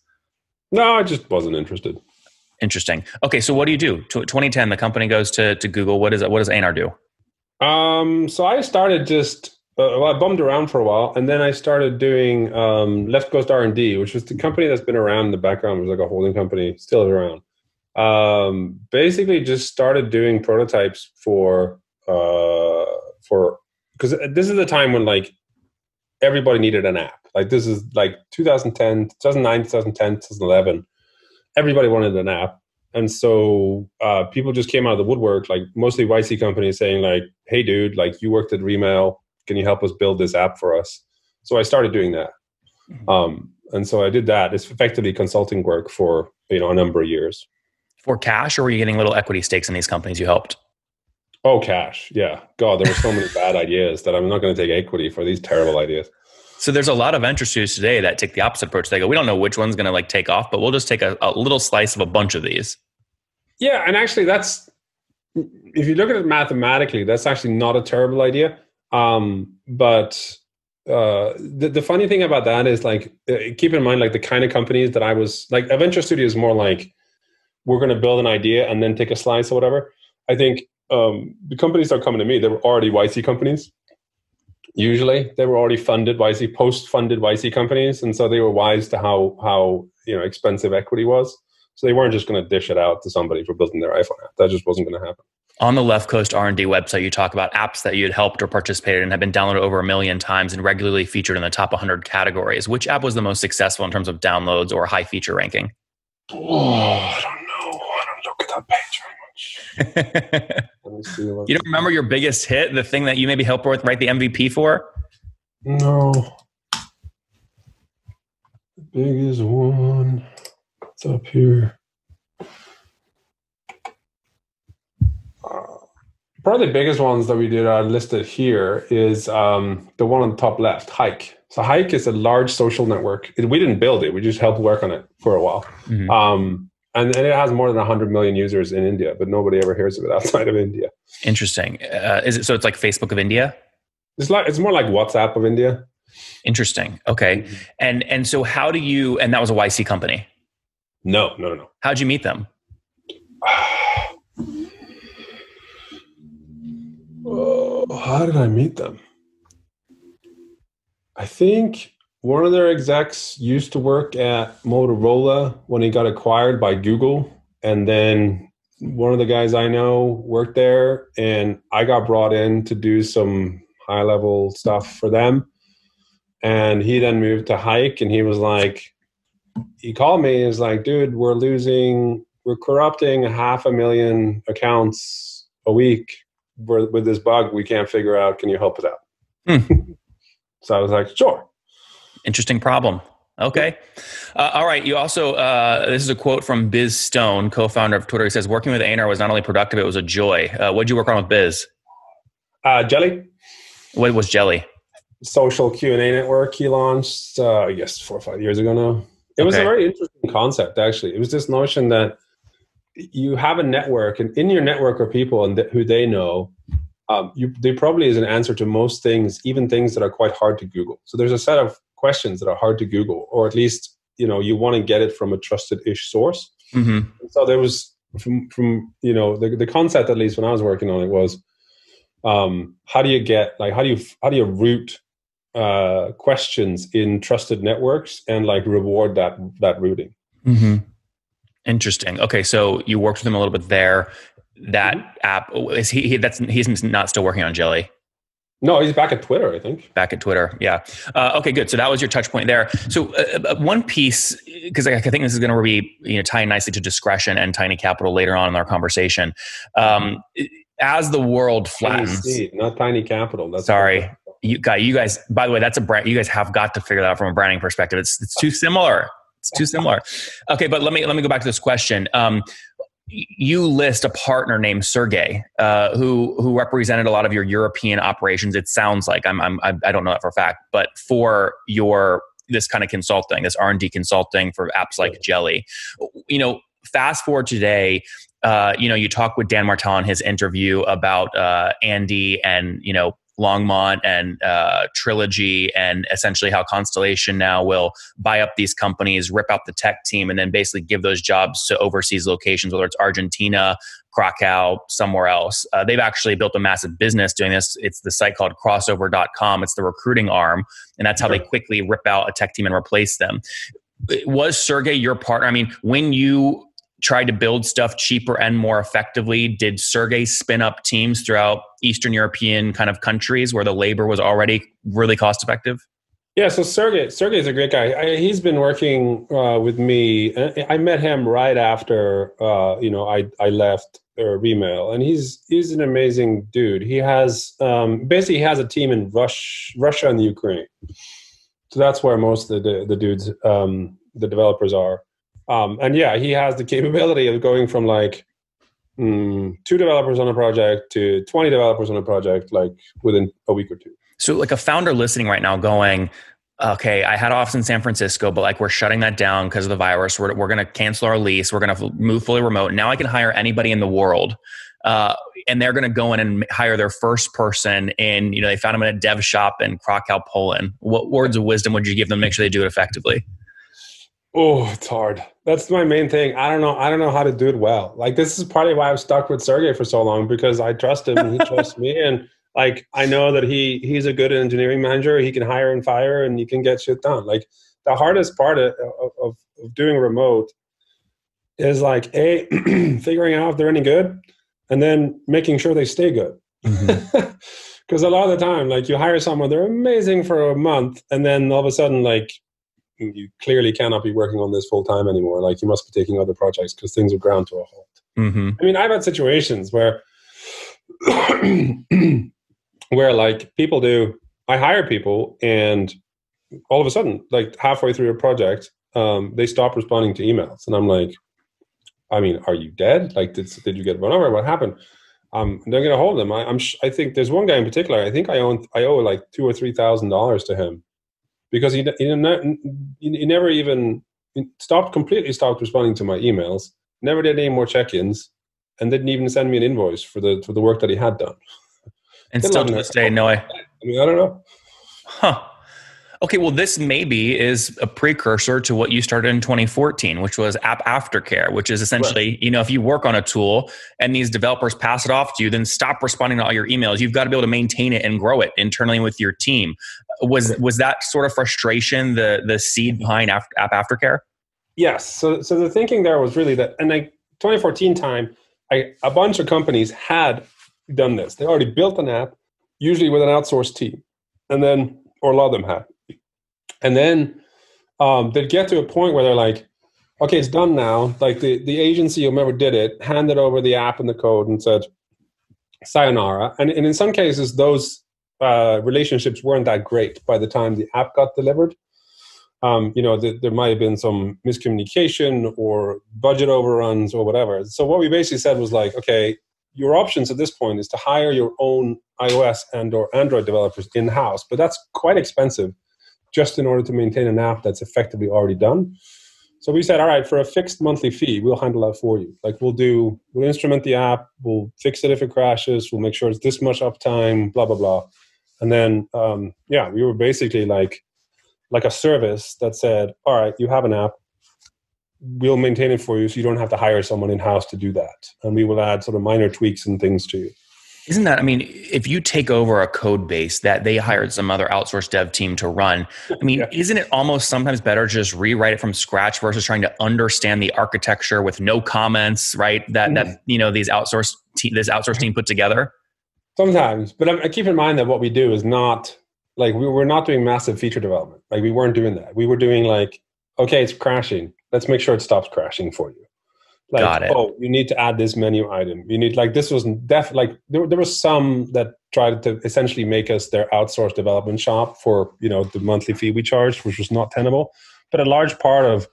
No, I just wasn't interested. Interesting. Okay, so what do you do? twenty ten, the company goes to, to Google. What is it? What does Einar do? Um, so I started just, uh, well, I bummed around for a while, and then I started doing um, Left Coast R and D, which was the company that's been around in the background. It was like a holding company, still is around. Um, basically, just started doing prototypes for uh, for because this is the time when like everybody needed an app. Like this is like two thousand ten, two thousand nine, two thousand ten, two thousand eleven. Everybody wanted an app. And so uh, people just came out of the woodwork, like mostly Y C companies saying like, hey, dude, like you worked at Remail. Can you help us build this app for us? So I started doing that. Um, and so I did that. It's effectively consulting work for, you know, a number of years. For cash, or were you getting little equity stakes in these companies you helped? Oh, cash. Yeah. God, there were so many bad ideas that I'm not going to take equity for these terrible ideas. So there's a lot of venture studios today that take the opposite approach. They go, we don't know which one's going to like take off, but we'll just take a, a little slice of a bunch of these. Yeah. And actually that's, if you look at it mathematically, that's actually not a terrible idea. Um, but uh, the, the funny thing about that is like, uh, keep in mind, like the kind of companies that I was like, a venture studio is more like, we're going to build an idea and then take a slice or whatever. I think um, the companies that are coming to me, they were already Y C companies. Usually they were already funded Y C, post-funded Y C companies. And so they were wise to how, how you know, expensive equity was. So they weren't just going to dish it out to somebody for building their iPhone app. That just wasn't going to happen. On the Left Coast R and D website, you talk about apps that you had helped or participated in have been downloaded over a million times and regularly featured in the top one hundred categories. Which app was the most successful in terms of downloads or high feature ranking? Oh, I don't know. I don't look at that page right now. You don't remember your biggest hit, the thing that you maybe helped with write the M V P for? No. The biggest one. It's up here. Uh, Probably the biggest ones that we did are listed here is um, the one on the top left, Hike. So Hike is a large social network. It, we didn't build it. We just helped work on it for a while. Mm-hmm. Um, and, and it has more than one hundred million users in India, but nobody ever hears of it outside of India. Interesting. Uh, is it, so it's like Facebook of India? It's like it's more like WhatsApp of India. Interesting. Okay. Mm-hmm. And and so how do you, and that was a Y C company? No, no, no, no. How'd you meet them? Oh, how did I meet them? I think one of their execs used to work at Motorola when he got acquired by Google. And then one of the guys I know worked there, and I got brought in to do some high-level stuff for them. And he then moved to Hike, and he was like, he called me and was like, dude, we're losing, we're corrupting half a million accounts a week. We're, with this bug, we can't figure out. Can you help it out? Hmm. So I was like, sure. Interesting problem. Okay. Uh, all right. You also, uh, this is a quote from Biz Stone, co-founder of Twitter. He says, working with Einar was not only productive, it was a joy. Uh, what did you work on with Biz? Uh, Jelly. What was Jelly? Social Q and A network he launched, uh, I guess, four or five years ago now. It okay. was a very interesting concept, actually. It was this notion that you have a network, and in your network are people and th- who they know. Um, you, they probably is an answer to most things, even things that are quite hard to Google. So there's a set of questions that are hard to Google, or at least you know you want to get it from a trusted-ish source. Mm-hmm. So there was from from you know the, the concept, at least when I was working on it, was um, how do you get like how do you how do you route uh, questions in trusted networks and like reward that that routing. Mm-hmm. Interesting. Okay, so you worked with him a little bit there. That mm-hmm. app is he, he? That's he's not still working on Jelly. No, he's back at Twitter, I think. Back at Twitter, yeah. Uh, okay, good. So that was your touch point there. So uh, one piece, because I, I think this is going to be you know tying nicely to discretion and Tiny Capital later on in our conversation. Um, as the world flattens, TinySeed, not Tiny Capital. That's sorry, you guys. You guys. By the way, that's a brand. You guys have got to figure that out from a branding perspective. It's it's too similar. It's too similar. Okay, but let me let me go back to this question. Um, you list a partner named Sergey, uh, who who represented a lot of your European operations. It sounds like I'm, I'm I don't know that for a fact, but for your this kind of consulting, this R and D consulting for apps like Jelly, you know. Fast forward today, uh, you know, you talk with Dan Martel in his interview about uh, Andy and you know. Longmont and uh, Trilogy, and essentially how Constellation now will buy up these companies, rip out the tech team, and then basically give those jobs to overseas locations, whether it's Argentina, Krakow, somewhere else. Uh, they've actually built a massive business doing this. It's the site called crossover dot com. It's the recruiting arm, and that's how they quickly rip out a tech team and replace them. Was Sergey your partner? I mean, when you tried to build stuff cheaper and more effectively, did Sergey spin up teams throughout Eastern European kind of countries where the labor was already really cost effective? Yeah, so Sergey, Sergey is a great guy. I, he's been working uh, with me. I met him right after uh, you know I, I left uh, Remail, and he's he's an amazing dude. He has um, basically he has a team in Rush, Russia and the Ukraine. So that's where most of the the dudes, um, the developers are. Um, and yeah, he has the capability of going from like mm, two developers on a project to twenty developers on a project, like within a week or two. So like a founder listening right now going, okay, I had office in San Francisco, but like we're shutting that down because of the virus. We're, we're going to cancel our lease. We're going to move fully remote. Now I can hire anybody in the world. Uh, and they're going to go in and hire their first person in, you know, they found him in a dev shop in Krakow, Poland. What words of wisdom would you give them to make sure they do it effectively? Oh, it's hard. That's my main thing. I don't know. I don't know how to do it well. Like this is partly why I've stuck with Sergey for so long, because I trust him and he trusts me. And like, I know that he, he's a good engineering manager. He can hire and fire and he can get shit done. Like the hardest part of, of, of doing remote is like, A, figuring out if they're any good and then making sure they stay good. Mm-hmm. Cause a lot of the time, like you hire someone, they're amazing for a month. And then all of a sudden, like, you clearly cannot be working on this full time anymore. Like you must be taking other projects because things are ground to a halt. Mm-hmm. I mean, I've had situations where, where like people do, I hire people and all of a sudden, like halfway through a project, um, they stop responding to emails. And I'm like, I mean, are you dead? Like, did, did you get run over? What happened? I'm not going to hold him. I, I'm. Sh- I think there's one guy in particular. I think I own. I owe like two or three thousand dollars to him because he he, he never even he stopped completely stopped responding to my emails. Never did any more check-ins, and didn't even send me an invoice for the for the work that he had done. And still to this day, no. I, I mean, I don't know. Huh. Okay, well, this maybe is a precursor to what you started in twenty fourteen, which was App Aftercare, which is essentially, right. you know, if you work on a tool and these developers pass it off to you, then stop responding to all your emails. You've got to be able to maintain it and grow it internally with your team. Was right. was that sort of frustration the the seed behind App Aftercare? Yes. So so the thinking there was really that, and like twenty fourteen time, I, a bunch of companies had done this. They already built an app, usually with an outsourced team, and then or a lot of them had. And then um, they'd get to a point where they're like, okay, it's done now. Like the, the agency, whoever did it, handed over the app and the code and said, sayonara. And, and in some cases, those uh, relationships weren't that great by the time the app got delivered. Um, you know, th- there might have been some miscommunication or budget overruns or whatever. So what we basically said was like, okay, your options at this point is to hire your own iOS and or Android developers in-house, but that's quite expensive, just in order to maintain an app that's effectively already done. So we said, all right, for a fixed monthly fee, we'll handle that for you. Like we'll do, we'll instrument the app, we'll fix it if it crashes, we'll make sure it's this much uptime, blah, blah, blah. And then, um, yeah, we were basically like, like a service that said, all right, you have an app, we'll maintain it for you so you don't have to hire someone in-house to do that. And we will add sort of minor tweaks and things to you. Isn't that, I mean, if you take over a code base that they hired some other outsourced dev team to run, I mean, yeah. isn't it almost sometimes better just rewrite it from scratch versus trying to understand the architecture with no comments, right? That, mm-hmm. that you know, these outsourced te- this outsourced team put together? Sometimes, but I, I keep in mind that what we do is not, like we, we're not doing massive feature development. Like we weren't doing that. We were doing like, okay, it's crashing. Let's make sure it stops crashing for you. Like, Got it. oh, you need to add this menu item. You need, like, this was def, like, there, there was some that tried to essentially make us their outsourced development shop for, you know, the monthly fee we charged, which was not tenable. But a large part of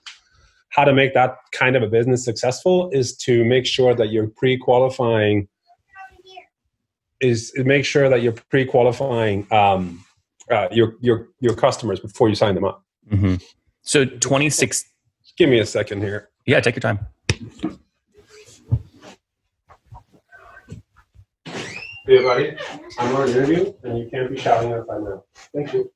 how to make that kind of a business successful is to make sure that you're pre-qualifying, is make sure that you're pre-qualifying um, uh, your, your, your customers before you sign them up. Mm-hmm. So twenty-six. Give me a second here. Yeah, take your time. Hey, buddy. I'm on an interview, and you can't be shouting at by now. Thank you.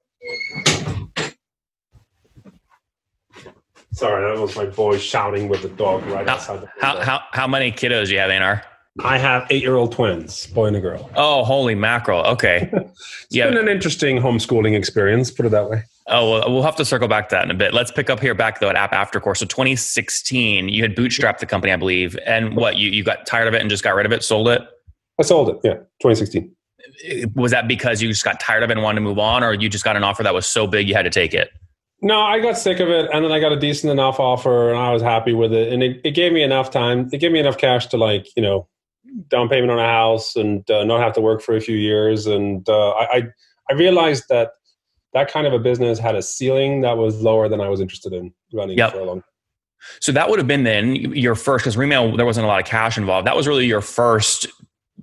Sorry, that was my boy shouting with the dog right how, outside the window. How, how, how many kiddos do you have, Einar? I have eight-year-old twins, boy and a girl. Oh, holy mackerel. Okay. It's yeah. been an interesting homeschooling experience, put it that way. Oh, well, we'll have to circle back to that in a bit. Let's pick up here back, though, at App Aftercare. So twenty sixteen, you had bootstrapped the company, I believe. And what, you, you got tired of it and just got rid of it, sold it? I sold it, yeah, twenty sixteen. Was that because you just got tired of it and wanted to move on, or you just got an offer that was so big you had to take it? No, I got sick of it, and then I got a decent enough offer, and I was happy with it. And it, it gave me enough time. It gave me enough cash to, like, you know, down payment on a house and uh, not have to work for a few years. And uh, I I realized that that kind of a business had a ceiling that was lower than I was interested in running yep. for a long time. So that would have been then your first, because Remail, there wasn't a lot of cash involved. That was really your first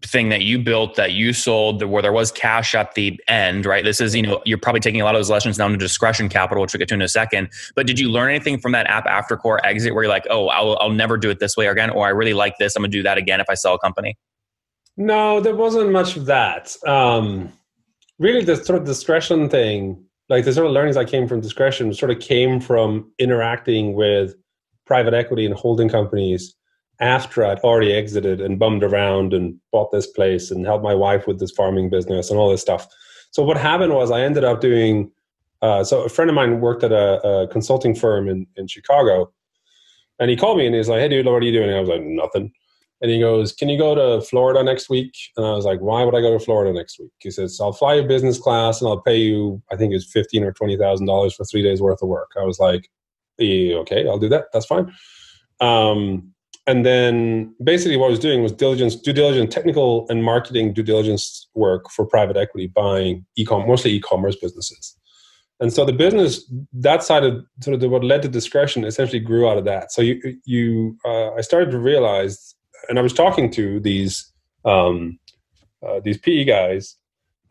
thing that you built, that you sold, where there was cash at the end, right? This is, you know, you're probably taking a lot of those lessons down to Discretion Capital, which we'll get to in a second. But did you learn anything from that App Aftercare exit where you're like, oh, I'll, I'll never do it this way again, or I really like this, I'm going to do that again if I sell a company? No, there wasn't much of that. Um, really, the sort of discretion thing, like the sort of learnings that came from discretion sort of came from interacting with private equity and holding companies after I'd already exited and bummed around and bought this place and helped my wife with this farming business and all this stuff. So what happened was I ended up doing, uh, so a friend of mine worked at a, a consulting firm in, in Chicago, and he called me and he's like, hey dude, what are you doing? And I was like, nothing. And he goes, can you go to Florida next week? And I was like, why would I go to Florida next week? He says, I'll fly you business class and I'll pay you, I think it was fifteen or twenty thousand dollars for three days worth of work. I was like, e- okay, I'll do that. That's fine. Um, And then basically what I was doing was diligence, due diligence, technical and marketing due diligence work for private equity, buying e-com, mostly e-commerce businesses. And so the business, that side of sort of the, what led to discretion essentially grew out of that. So you, you, uh, I started to realize, and I was talking to these um, uh, these P E guys.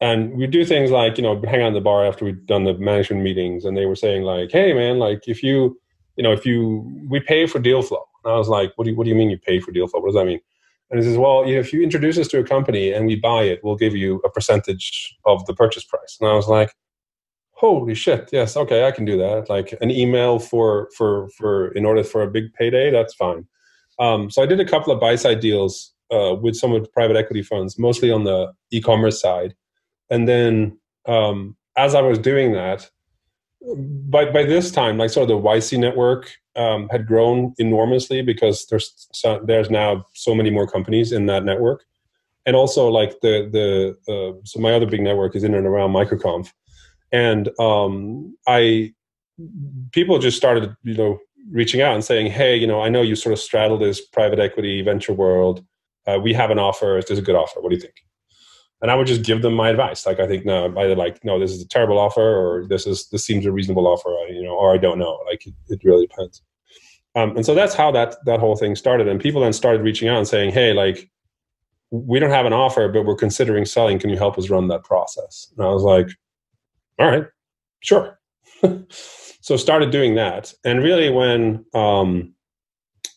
And we do things like, you know, hang out in the bar after we'd done the management meetings. And they were saying like, hey, man, like if you, you know, if you, we pay for deal flow. And I was like, what do you, what do you mean you pay for deal flow? What does that mean? And he says, well, you know, if you introduce us to a company and we buy it, we'll give you a percentage of the purchase price. And I was like, holy shit. Yes. Okay. I can do that. Like an email for, for, for, in order for a big payday, that's fine. Um, so I did a couple of buy side deals uh, with some of the private equity funds, mostly on the e-commerce side. And then um, as I was doing that, by by this time, like sort of the Y C network um, had grown enormously because there's so, there's now so many more companies in that network, and also like the the uh, so my other big network is in and around MicroConf, and um, I people just started you know reaching out and saying, hey, you know, I know you sort of straddle this private equity venture world. Uh, we have an offer. Is this a good offer? What do you think? And I would just give them my advice. Like, I think, no, either like, no, this is a terrible offer, or this is, this seems a reasonable offer, you know, or I don't know. Like, it, it really depends. Um, and so that's how that, that whole thing started. And people then started reaching out and saying, hey, like, we don't have an offer, but we're considering selling. Can you help us run that process? And I was like, all right, sure. So started doing that. And really when, um,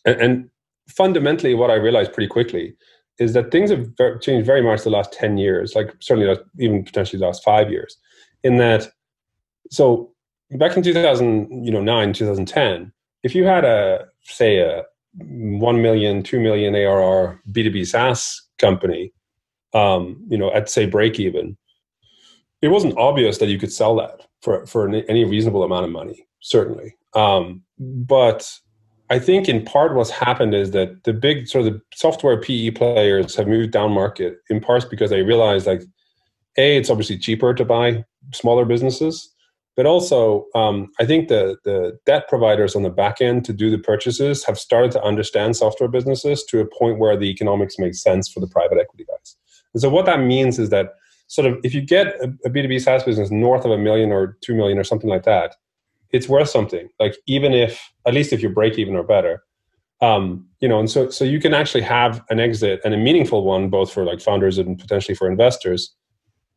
and, and fundamentally what I realized pretty quickly is that things have changed very much the last ten years, like certainly even potentially the last five years, in that, so back in two thousand nine, two thousand ten, if you had a, say a one million, two million A R R B two B SaaS company, um, you know, at say break even, it wasn't obvious that you could sell that for, for any reasonable amount of money, certainly. Um, but I think in part what's happened is that the big sort of the software P E players have moved down market in parts because they realized like, A, it's obviously cheaper to buy smaller businesses, but also um, I think the, the debt providers on the back end to do the purchases have started to understand software businesses to a point where the economics make sense for the private equity guys. And so what that means is that sort of if you get a, a B two B SaaS business north of a million or two million or something like that, it's worth something, like even if, at least if you break even or better, um, you know, and so so you can actually have an exit and a meaningful one, both for like founders and potentially for investors,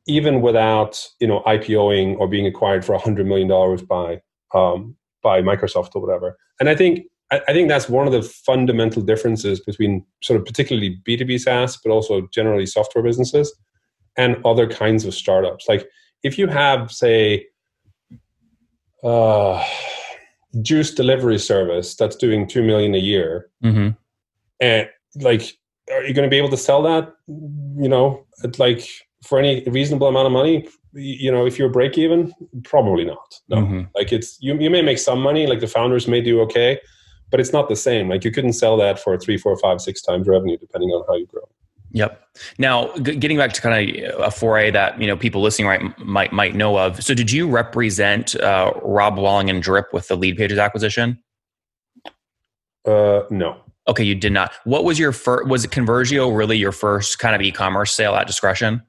even without, you know, I P O ing or being acquired for one hundred million dollars by um, by Microsoft or whatever. And I think I, I think that's one of the fundamental differences between sort of particularly B two B SaaS, but also generally software businesses and other kinds of startups. Like if you have, say, Uh, juice delivery service that's doing two million a year, mm-hmm. and like, are you going to be able to sell that? You know, at like for any reasonable amount of money. You know, if you're break even, probably not. No, mm-hmm. like it's you. You may make some money. Like the founders may do okay, but it's not the same. Like you couldn't sell that for three, four, five, six times revenue, depending on how you grow. Yep. Now, g- getting back to kind of a foray that, you know, people listening right m- might might know of. So did you represent uh, Rob Walling and Drip with the Lead Pages acquisition? Uh, no. Okay, you did not. What was your first, was Conversio really your first kind of e-commerce sale at Discretion?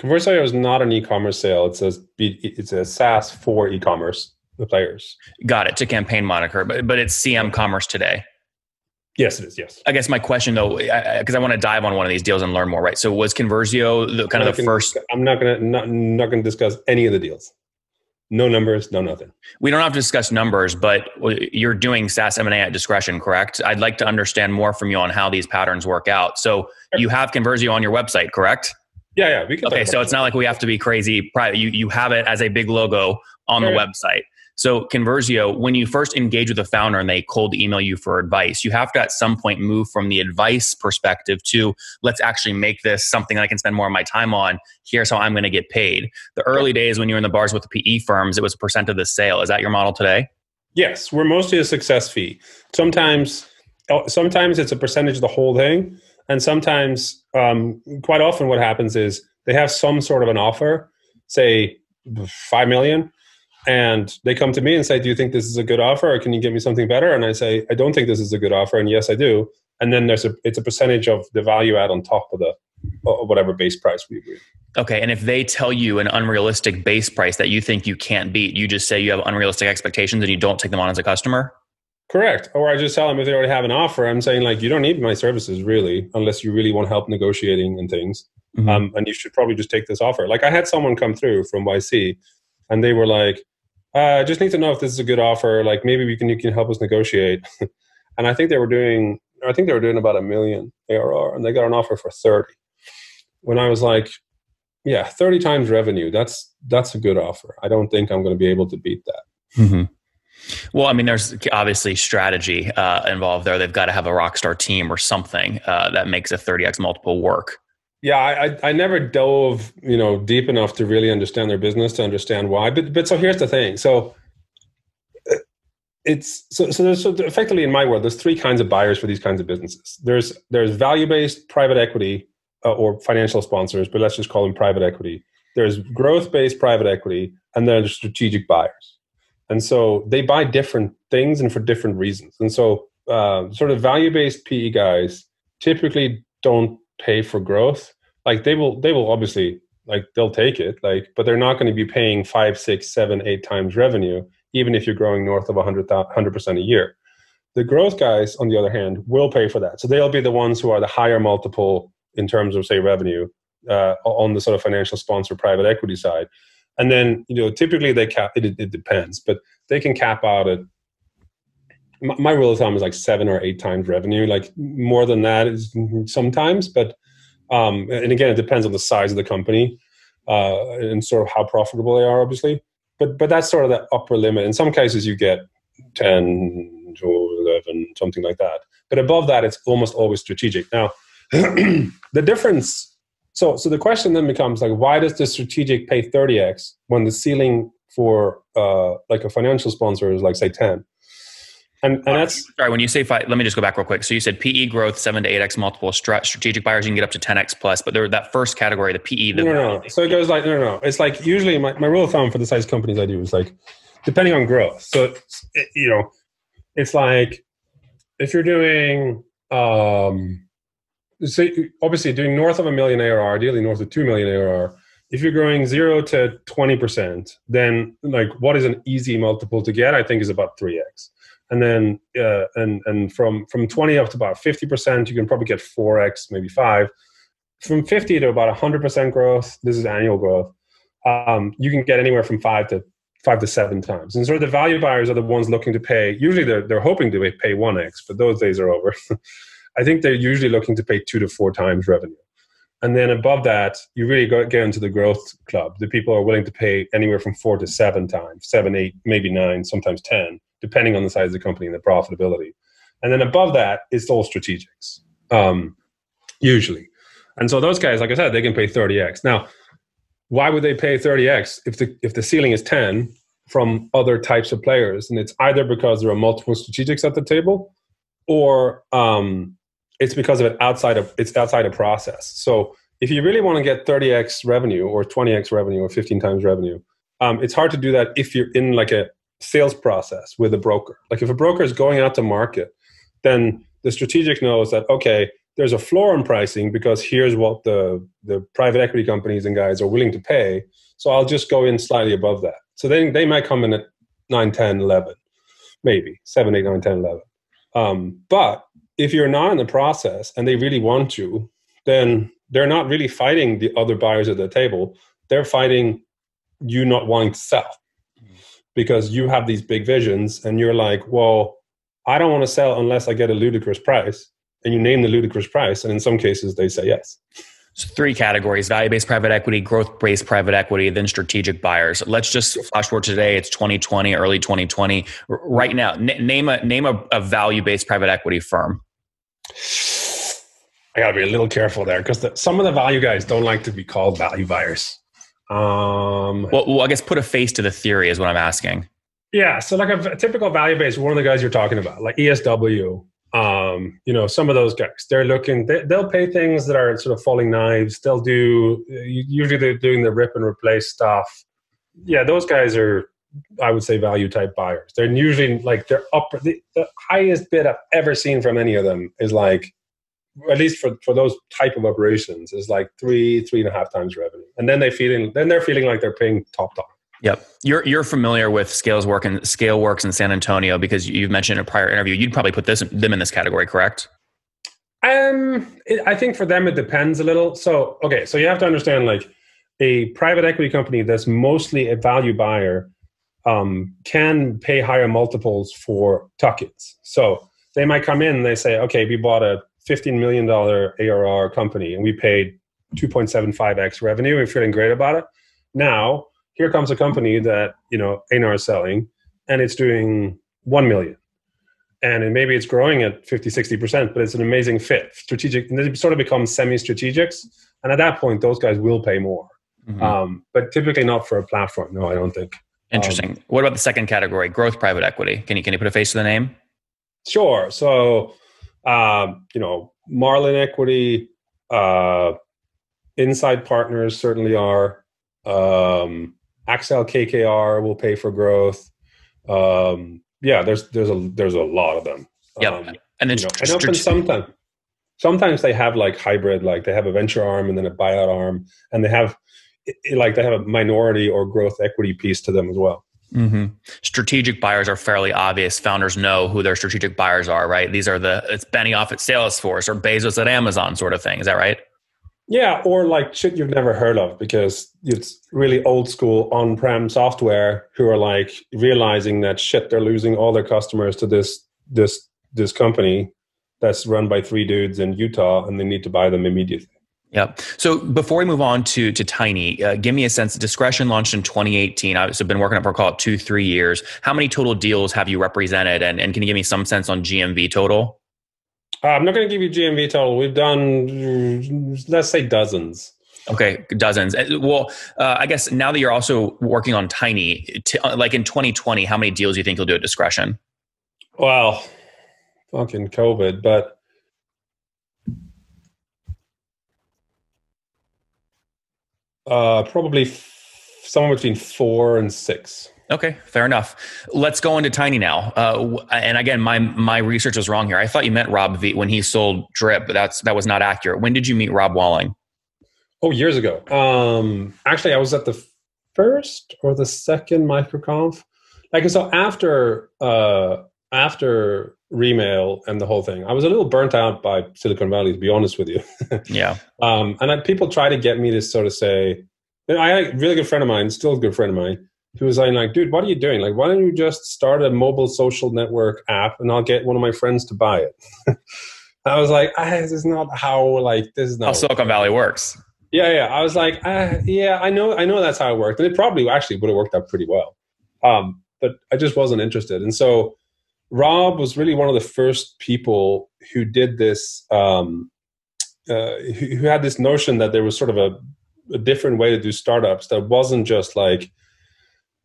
Conversio is not an e-commerce sale. It's a, it's a SaaS for e-commerce, the players. Got it, to campaign moniker, but but it's C M Commerce Today. Yes, it is. Yes. I guess my question though, because I, I want to dive on one of these deals and learn more, right? So was Conversio the kind I'm of the gonna, first? I'm not going to not, not going to discuss any of the deals. No numbers, no nothing. We don't have to discuss numbers, but you're doing SaaS M and A at Discretion, correct? I'd like to understand more from you on how these patterns work out. So sure. You have Conversio on your website, correct? Yeah, yeah. We can okay, so it's that. Not like we have to be crazy private. You you have it as a big logo on sure, the yeah. website. So Conversio, when you first engage with a founder and they cold email you for advice, you have to at some point move from the advice perspective to let's actually make this something that I can spend more of my time on. Here's how I'm going to get paid. The early days when you were in the bars with the P E firms, it was a percent of the sale. Is that your model today? Yes, we're mostly a success fee. Sometimes, sometimes it's a percentage of the whole thing. And sometimes, um, quite often what happens is they have some sort of an offer, say five million dollars. And they come to me and say, do you think this is a good offer or can you give me something better? And I say, I don't think this is a good offer. And yes, I do. And then there's a it's a percentage of the value add on top of the of whatever base price we agree. Okay. And if they tell you an unrealistic base price that you think you can't beat, you just say you have unrealistic expectations and you don't take them on as a customer? Correct. Or I just tell them if they already have an offer, I'm saying like, you don't need my services really, unless you really want help negotiating and things. Mm-hmm. Um, and you should probably just take this offer. Like I had someone come through from Y C and they were like, uh, I just need to know if this is a good offer. Like maybe we can, you can help us negotiate. And I think they were doing, I think they were doing about a million A R R and they got an offer for thirty. When I was like, yeah, thirty times revenue. That's, that's a good offer. I don't think I'm going to be able to beat that. Mm-hmm. Well, I mean, there's obviously strategy uh, involved there. They've got to have a rock star team or something uh, that makes a thirty x multiple work. Yeah, I, I never dove, you know, deep enough to really understand their business to understand why. But but so here's the thing. So it's so so there's so effectively in my world, there's three kinds of buyers for these kinds of businesses. There's there's value-based private equity uh, or financial sponsors, but let's just call them private equity. There's growth-based private equity, and there's strategic buyers. And so they buy different things and for different reasons. And so uh, sort of value-based P E guys typically don't pay for growth. Like they will, they will obviously like they'll take it, like, but they're not going to be paying five, six, seven, eight times revenue, even if you're growing north of a hundred, hundred percent a year. The growth guys, on the other hand, will pay for that. So they'll be the ones who are the higher multiple in terms of say revenue uh, on the sort of financial sponsor private equity side. And then, you know, typically they cap, it, it depends, but they can cap out at, my, my rule of thumb is like seven or eight times revenue. Like more than that is sometimes, but, um, and again, it depends on the size of the company uh, and sort of how profitable they are, obviously. But but that's sort of the upper limit. In some cases you get ten to eleven, something like that. But above that, it's almost always strategic. Now, the difference... So, so the question then becomes like, why does the strategic pay thirty x when the ceiling for uh, like a financial sponsor is like say ten? And, and that's sorry. When you say five, let me just go back real quick. So you said P E growth seven to eight x multiple, strategic buyers you can get up to ten x plus, but there that first category, the P E. The no, no, no. So it goes like no, no, no. It's like usually my, my rule of thumb for the size companies I do is like depending on growth. So it, you know, it's like if you're doing. Um, So obviously doing north of a million A R R, ideally north of two million A R R, if you're growing zero to twenty percent, then like what is an easy multiple to get, I think is about three x. And then, uh, and, and from, from twenty up to about fifty percent, you can probably get four x, maybe five. From fifty to about a hundred percent growth, this is annual growth. Um, you can get anywhere from five to five to seven times. And so the value buyers are the ones looking to pay, usually they're, they're hoping to pay one x, but those days are over. I think they're usually looking to pay two to four times revenue. And then above that, you really go, get into the growth club. The people are willing to pay anywhere from four to seven times, seven, eight, maybe nine, sometimes ten, depending on the size of the company and the profitability. And then above that, it's all strategics, um, usually. And so those guys, like I said, they can pay thirty x. Now, why would they pay thirty x if the if the ceiling is ten from other types of players? And it's either because there are multiple strategics at the table or... Um, It's because of it outside of it's outside a process. So if you really want to get thirty x revenue or twenty x revenue or fifteen times revenue, um, it's hard to do that if you're in like a sales process with a broker. Like if a broker is going out to market, then the strategic knows that, okay, there's a floor in pricing because here's what the, the private equity companies and guys are willing to pay. So I'll just go in slightly above that. So then they might come in at nine, ten, eleven, maybe seven, eight, nine, ten, eleven. Um, but if you're not in the process and they really want you, then they're not really fighting the other buyers at the table. They're fighting you not wanting to sell because you have these big visions and you're like, well, I don't want to sell unless I get a ludicrous price. And you name the ludicrous price. And in some cases, they say yes. So three categories, value-based private equity, growth-based private equity, then strategic buyers. Let's just flash forward today. It's twenty twenty, early twenty twenty. Right now, n- name a name a, a value-based private equity firm. I got to be a little careful there because the, some of the value guys don't like to be called value buyers. Um, well, well, I guess put a face to the theory is what I'm asking. Yeah. So like a, a typical value-based, one of the guys you're talking about, like E S W, Um, you know, some of those guys, they're looking, they, they'll pay things that are sort of falling knives. They'll do, usually they're doing the rip and replace stuff. Yeah, those guys are, I would say, value type buyers. They're usually like, they're up, the, the highest bid I've ever seen from any of them is like, at least for, for those type of operations, is like three, three and a half times revenue. And then they feeling, then they're feeling like they're paying top dollar. Yep. You're, you're familiar with Scale's work and ScaleWorks in San Antonio because you've mentioned in a prior interview. You'd probably put this them in this category, correct? Um, I think for them, it depends a little. So, okay. So you have to understand, like, a private equity company that's mostly a value buyer um, can pay higher multiples for tuck-ins. So they might come in and they say, okay, we bought a fifteen million dollars A R R company and we paid two point seven five x revenue. We're feeling great about it. Now, here comes a company that, you know, Einar is selling and it's doing one million dollars. And it, maybe it's growing at fifty, sixty percent, but it's an amazing fit, strategic. And it sort of becomes semi-strategics. And at that point, those guys will pay more. Mm-hmm. Um, but typically not for a platform. No, I don't think. Interesting. Um, what about the second category, growth private equity? Can you can you put a face to the name? Sure. So, um, you know, Marlin Equity, uh, Inside Partners certainly are. Um, Axel K K R will pay for growth. Um, yeah, there's there's a there's a lot of them. Yeah, um, and then you know, and often sometimes sometimes they have like hybrid, like they have a venture arm and then a buyout arm, and they have like they have a minority or growth equity piece to them as well. Mm-hmm. Strategic buyers are fairly obvious. Founders know who their strategic buyers are, right? These are the it's Benioff at Salesforce or Bezos at Amazon sort of thing. Is that right? Yeah, or like shit you've never heard of because it's really old school on-prem software who are like realizing that shit, they're losing all their customers to this this this company that's run by three dudes in Utah and they need to buy them immediately. Yeah. So before we move on to to Tiny, uh, give me a sense. Discretion launched in twenty eighteen. I've so been working up for call it two, three years. How many total deals have you represented? And, and can you give me some sense on G M V total? Uh, I'm not going to give you G M V total. We've done, let's say, dozens. Okay, dozens. Well, uh, I guess now that you're also working on Tiny, t- like in twenty twenty, how many deals do you think you'll do at Discretion? Well, fucking COVID, but uh, probably f- somewhere between four and six. Okay, fair enough. Let's go into Tiny now. Uh, and again, my my research was wrong here. I thought you meant Rob V when he sold Drip, but that's that was not accurate. When did you meet Rob Walling? Oh, years ago. Um, actually, I was at the first or the second MicroConf. Like, so after uh, after Remail and the whole thing, I was a little burnt out by Silicon Valley, to be honest with you. Yeah. Um, and I, people try to get me to sort of say, you know, I had a really good friend of mine, still a good friend of mine, who was like, dude, what are you doing? Like, why don't you just start a mobile social network app and I'll get one of my friends to buy it? I was like, ah, this is not how, like, this is not how Silicon Valley works. Yeah, yeah. I was like, ah, yeah, I know I know that's how it worked. And it probably actually would have worked out pretty well. Um, but I just wasn't interested. And so Rob was really one of the first people who did this, um, uh, who, who had this notion that there was sort of a, a different way to do startups that wasn't just like,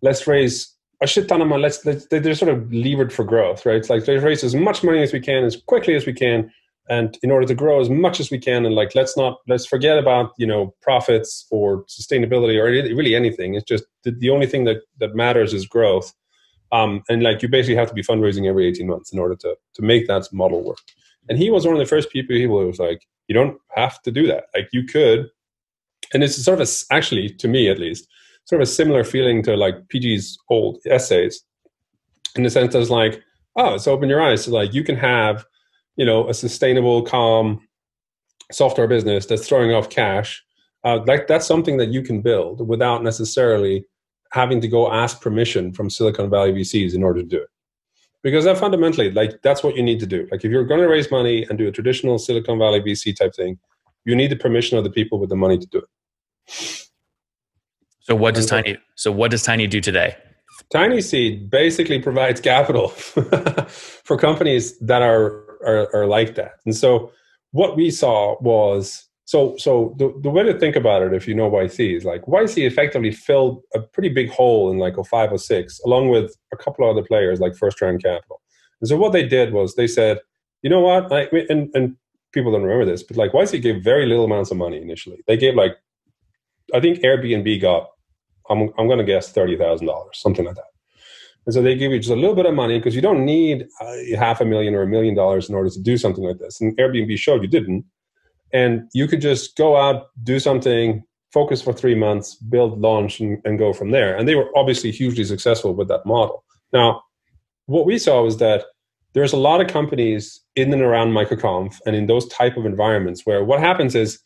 let's raise a shit ton of money. Let's, let's, they're sort of levered for growth, right? It's like, let's raise as much money as we can, as quickly as we can, and in order to grow as much as we can. And like, let's not, let's forget about, you know, profits or sustainability or really anything. It's just the, the only thing that, that matters is growth. Um, and like, you basically have to be fundraising every eighteen months in order to, to make that model work. And he was one of the first people who was like, you don't have to do that. Like you could, and it's sort of a, actually, to me at least, sort of a similar feeling to like P G's old essays in the sense that it's like, oh, it's open your eyes. So like you can have, you know, a sustainable, calm software business that's throwing off cash. Uh, like that's something that you can build without necessarily having to go ask permission from Silicon Valley V Cs in order to do it. Because that fundamentally, like that's what you need to do. Like if you're going to raise money and do a traditional Silicon Valley V C type thing, you need the permission of the people with the money to do it. So what does Tiny? So what does Tiny do today? TinySeed basically provides capital for companies that are, are are like that. And so what we saw was so so the, the way to think about it, if you know Y C, is like Y C effectively filled a pretty big hole in like oh five, oh six, along with a couple of other players like First Round Capital. And so what they did was they said, you know what? I, and and people don't remember this, but like Y C gave very little amounts of money initially. They gave like, I think Airbnb got, I'm I'm going to guess thirty thousand dollars, something like that. And so they give you just a little bit of money because you don't need uh, half a million or a million dollars in order to do something like this. And Airbnb showed you didn't. And you could just go out, do something, focus for three months, build, launch, and, and go from there. And they were obviously hugely successful with that model. Now, what we saw was that there's a lot of companies in and around MicroConf and in those type of environments where what happens is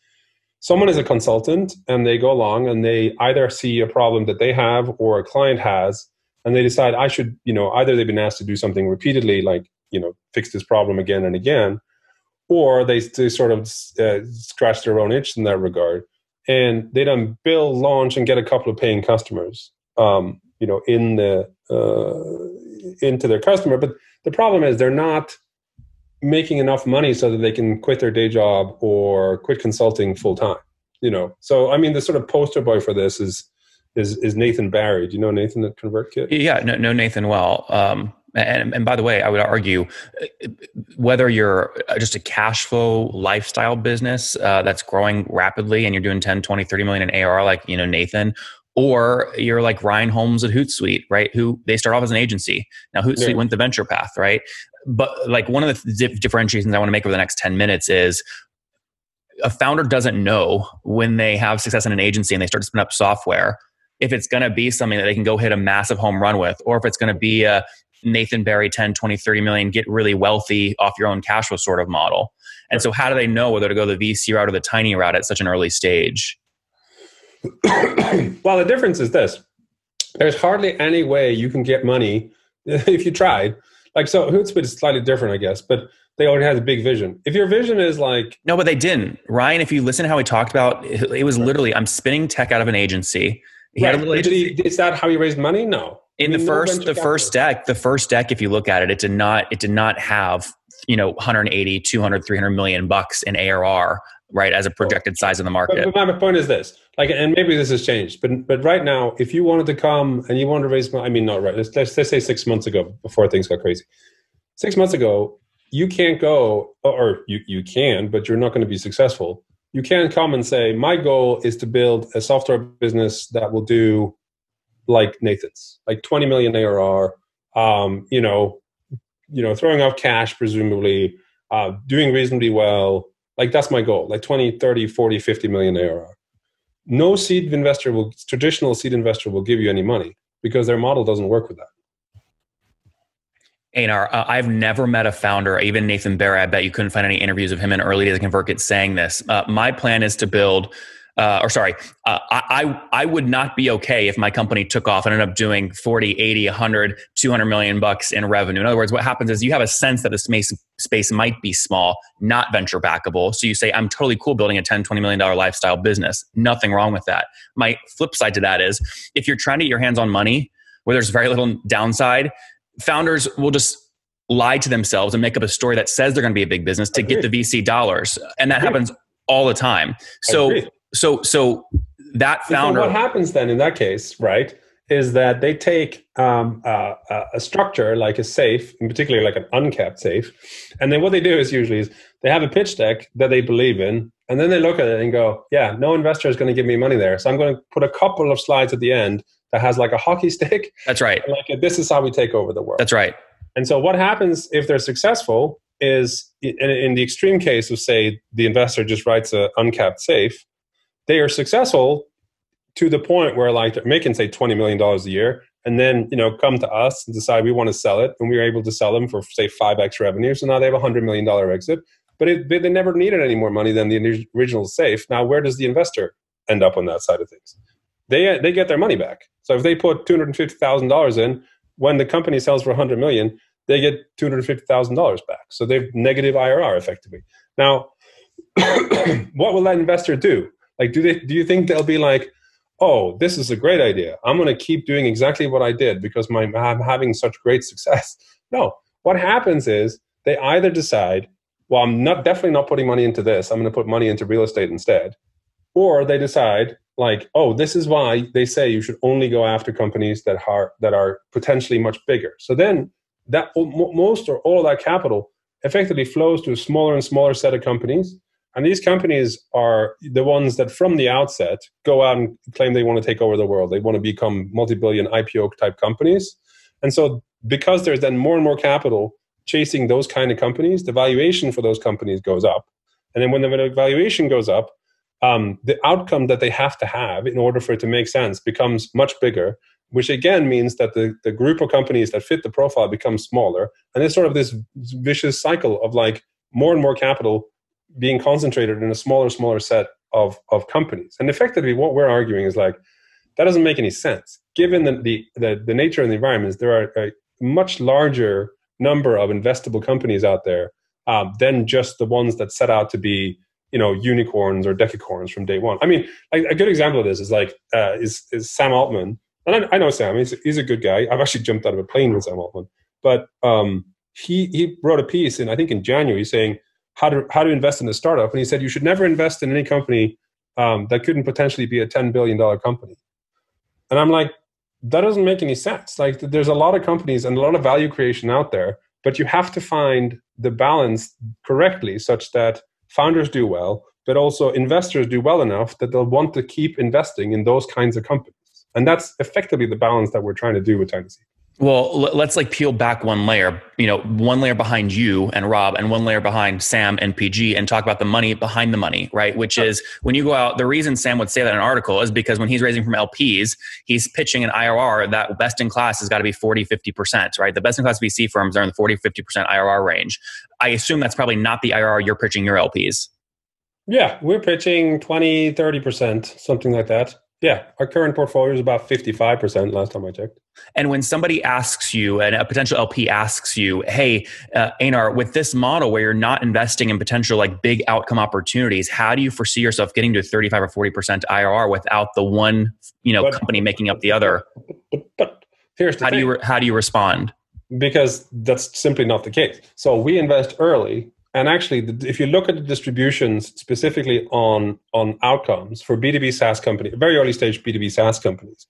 someone is a consultant and they go along and they either see a problem that they have or a client has, and they decide I should, you know, either they've been asked to do something repeatedly, like, you know, fix this problem again and again, or they, they sort of uh, scratch their own itch in that regard. And they then build, launch, and get a couple of paying customers, um, you know, in the uh, into their customer. But the problem is they're not making enough money so that they can quit their day job or quit consulting full time. You know, so I mean, the sort of poster boy for this is is is Nathan Barry. Do you know Nathan at ConvertKit? Yeah, no, no, Nathan well. Um, And, and by the way, I would argue whether you're just a cash flow lifestyle business uh, that's growing rapidly and you're doing ten, twenty, thirty million in A R, like, you know, Nathan, or you're like Ryan Holmes at Hootsuite, right? Who they start off as an agency. Now Hootsuite yeah. went the venture path, right? But like one of the dif- differentiations I want to make over the next ten minutes is a founder doesn't know when they have success in an agency and they start to spin up software, if it's going to be something that they can go hit a massive home run with, or if it's going to be a Nathan Barry, ten, twenty, thirty million, get really wealthy off your own cash flow sort of model. And so how do they know whether to go the V C route or the tiny route at such an early stage? Well, the difference is this. There's hardly any way you can get money if you tried. Like, so Hootsuite is slightly different, I guess, but they already had a big vision. If your vision is like... No, but they didn't. Ryan, if you listen to how he talked about, it was literally, I'm spinning tech out of an agency. He right. had a little agency. He, is that how he raised money? No. In the first, the first deck, the first deck, if you look at it, it did not, it did not have, you know, one eighty, two hundred, three hundred million bucks in A R R, right? As a projected size of the market. But, but my point is this, like, and maybe this has changed, but, but right now, if you wanted to come and you wanted to raise money, I mean, not right. Let's, let's, let's say six months ago before things got crazy, six months ago, you can't go, or you, you can, but you're not going to be successful. You can't come and say, my goal is to build a software business that will do like Nathan's, like twenty million A R R, um, you know, you know, throwing off cash, presumably, uh, doing reasonably well. Like, that's my goal, like twenty, thirty, forty, fifty million A R R. No seed investor will, traditional seed investor will give you any money because their model doesn't work with that. Einar, uh, I've never met a founder, even Nathan Barry, I bet you couldn't find any interviews of him in early days of ConvertKit saying this. Uh, my plan is to build... Uh, or sorry, uh, I, I I would not be okay if my company took off and ended up doing forty, eighty, one hundred, two hundred million bucks in revenue. In other words, what happens is you have a sense that the space, space might be small, not venture backable. So you say, I'm totally cool building a ten, twenty million dollar lifestyle business. Nothing wrong with that. My flip side to that is if you're trying to get your hands on money where there's very little downside, founders will just lie to themselves and make up a story that says they're going to be a big business to get the V C dollars. And that happens all the time. So... So, so that founder. So what happens then in that case, right, is that they take um, uh, a structure like a safe, in particular like an uncapped safe, and then what they do is usually is they have a pitch deck that they believe in, and then they look at it and go, yeah, no investor is going to give me money there, so I'm going to put a couple of slides at the end that has like a hockey stick. That's right. Like, this is how we take over the world. That's right. And so what happens if they're successful is, in, in the extreme case of, say, the investor just writes an uncapped safe, they are successful to the point where, like, they're making, say, twenty million dollars a year, and then, you know, come to us and decide we want to sell it, and we were able to sell them for, say, five X revenue. So now they have a one hundred million dollars exit, but it, they never needed any more money than the original safe. Now, where does the investor end up on that side of things? They they get their money back. So if they put two hundred fifty thousand dollars in, when the company sells for one hundred million dollars, they get two hundred fifty thousand dollars back. So they've negative I R R effectively. Now, what will that investor do? Like, do they? Do you think they'll be like, oh, this is a great idea. I'm going to keep doing exactly what I did because my, I'm having such great success. No. What happens is they either decide, well, I'm not definitely not putting money into this. I'm going to put money into real estate instead. Or they decide, like, oh, this is why they say you should only go after companies that are that are potentially much bigger. So then that most or all of that capital effectively flows to a smaller and smaller set of companies. And these companies are the ones that from the outset go out and claim they want to take over the world. They want to become multi-billion I P O type companies. And so because there's then more and more capital chasing those kind of companies, the valuation for those companies goes up. And then when the valuation goes up, um, the outcome that they have to have in order for it to make sense becomes much bigger, which again means that the, the group of companies that fit the profile becomes smaller. And it's sort of this vicious cycle of like more and more capital being concentrated in a smaller, smaller set of, of companies. And effectively what we're arguing is like, that doesn't make any sense. Given the, the, the, the nature and the environments, there are a much larger number of investable companies out there um, than just the ones that set out to be, you know, unicorns or decacorns from day one. I mean, a, a good example of this is like, uh, is, is Sam Altman. And I, I know Sam, he's, he's a good guy. I've actually jumped out of a plane with Sam Altman. But um, he, he wrote a piece in, I think in January, saying how to, how to invest in a startup. And he said, you should never invest in any company um, that couldn't potentially be a ten billion dollar company. And I'm like, that doesn't make any sense. Like, there's a lot of companies and a lot of value creation out there, but you have to find the balance correctly such that founders do well, but also investors do well enough that they'll want to keep investing in those kinds of companies. And that's effectively the balance that we're trying to do with TinySeed. Well, let's like peel back one layer, you know, one layer behind you and Rob and one layer behind Sam and P G, and talk about the money behind the money, right? Which is when you go out, the reason Sam would say that in an article is because when he's raising from L Ps, he's pitching an I R R that best in class has got to be forty, fifty percent, right? The best in class V C firms are in the forty, fifty percent I R R range. I assume that's probably not the I R R you're pitching your L Ps. Yeah, we're pitching twenty, thirty percent, something like that. Yeah, our current portfolio is about fifty-five percent last time I checked. And when somebody asks you, and a potential L P asks you, hey, uh, Einar, with this model where you're not investing in potential like big outcome opportunities, how do you foresee yourself getting to a thirty-five or forty percent I R R without the one, you know, but, company making up the other? But, but here's the how thing. Do you how do you respond? Because that's simply not the case. So we invest early. And actually, if you look at the distributions specifically on, on outcomes for B two B SaaS companies, very early stage B two B SaaS companies,